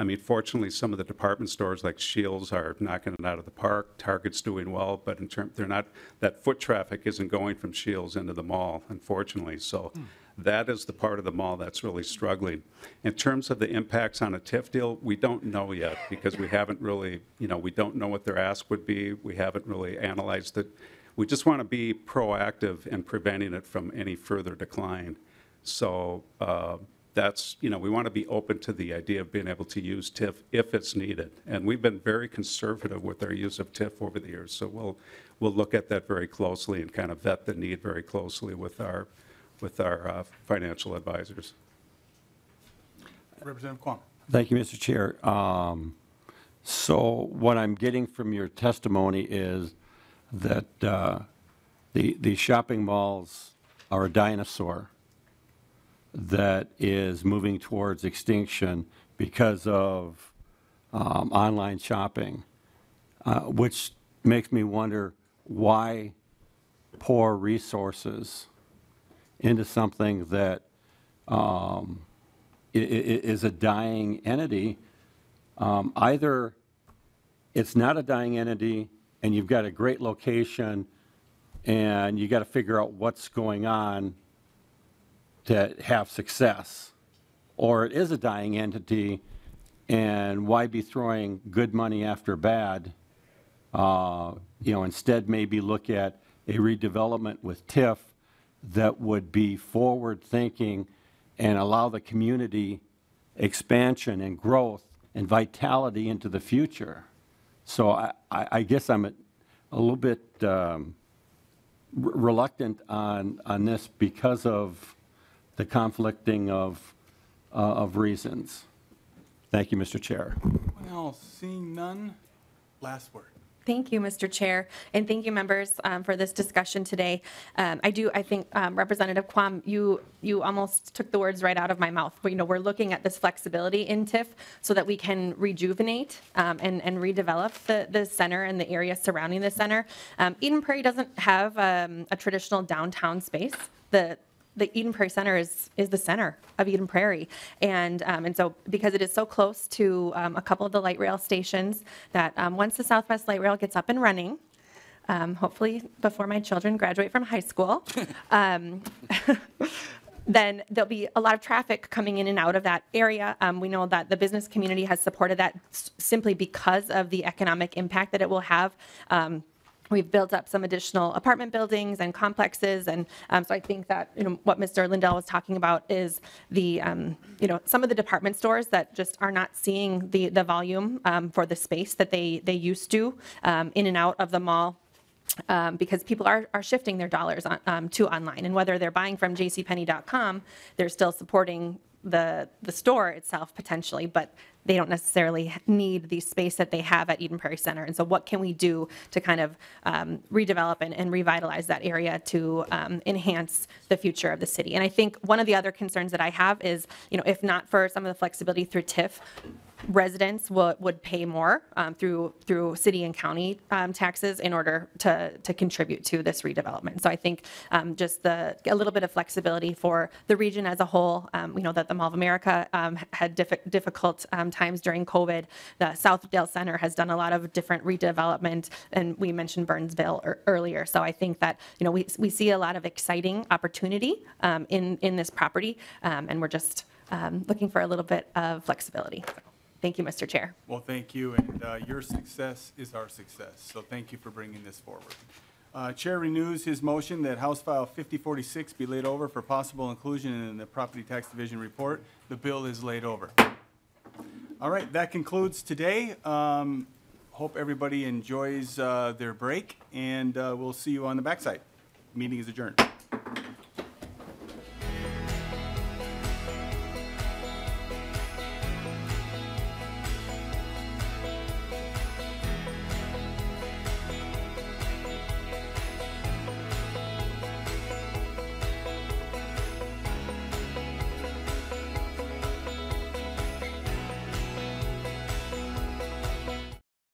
I mean, fortunately, some of the department stores like Shields are knocking it out of the park. Target's doing well, but in term, they're not, that foot traffic isn't going from Shields into the mall, unfortunately. So mm. that is the part of the mall that's really struggling. In terms of the impacts on a TIF deal, we don't know yet because we haven't really, you know, we don't know what their ask would be. We haven't really analyzed it. We just want to be proactive in preventing it from any further decline. So uh, that's, you know, we want to be open to the idea of being able to use TIF if it's needed. And we've been very conservative with our use of TIF over the years. So we'll we'll look at that very closely and kind of vet the need very closely with our with our uh, financial advisors. Representative Quam. Thank you, Mister Chair. Um, so what I'm getting from your testimony is that uh, the, the shopping malls are a dinosaur that is moving towards extinction because of um, online shopping, uh, which makes me wonder why pour resources into something that um, is a dying entity. Um, either it's not a dying entity, and you've got a great location, and you got to figure out what's going on to have success, or it is a dying entity, And why be throwing good money after bad? Uh, you know, instead maybe look at a redevelopment with TIF that would be forward thinking and allow the community expansion and growth and vitality into the future. So I, I, I guess I'm a, a little bit um, re reluctant on, on this because of the conflicting of, uh, of reasons. Thank you, Mister Chair. Well, seeing none, last word. Thank you, Mister Chair, and thank you, members, um, for this discussion today. Um, I do, I think, um, Representative Quam, you you almost took the words right out of my mouth. But, you know, we're looking at this flexibility in TIF so that we can rejuvenate um, and and redevelop the the center and the area surrounding the center. Um, Eden Prairie doesn't have um, a traditional downtown space. The The Eden Prairie Center is is the center of Eden Prairie, and um, and so because it is so close to um, a couple of the light rail stations, that um, once the Southwest Light Rail gets up and running, um, hopefully before my children graduate from high school, um, then there'll be a lot of traffic coming in and out of that area. Um, we know that the business community has supported that s simply because of the economic impact that it will have. Um, We've built up some additional apartment buildings and complexes, and um, so I think that, you know, what Mister Lindahl was talking about is the um, you know, some of the department stores that just are not seeing the the volume um, for the space that they they used to um, in and out of the mall. Um, because people are, are shifting their dollars on, um, to online, and whether they're buying from J C Penney dot com, they're still supporting the the store itself potentially, but they don't necessarily need the space that they have at Eden Prairie Center. And so what can we do to kind of um, redevelop and, and revitalize that area to um, enhance the future of the city? And I think one of the other concerns that I have is, you know, if not for some of the flexibility through TIF, residents would would pay more um, through through city and county um, taxes in order to to contribute to this redevelopment. So I think um, just the a little bit of flexibility for the region as a whole. Um, we know that the Mall of America um, had diff difficult um, times during COVID. The Southdale Center has done a lot of different redevelopment, and we mentioned Burnsville er earlier. So I think that, you know, we we see a lot of exciting opportunity um, in in this property, um, and we're just um, looking for a little bit of flexibility. Thank you, Mister Chair. Well, thank you, and uh, your success is our success, so thank you for bringing this forward. Uh, Chair renews his motion that House File fifty forty-six be laid over for possible inclusion in the Property Tax Division report. The bill is laid over. All right, that concludes today. Um, hope everybody enjoys uh, their break, and uh, we'll see you on the backside. Meeting is adjourned.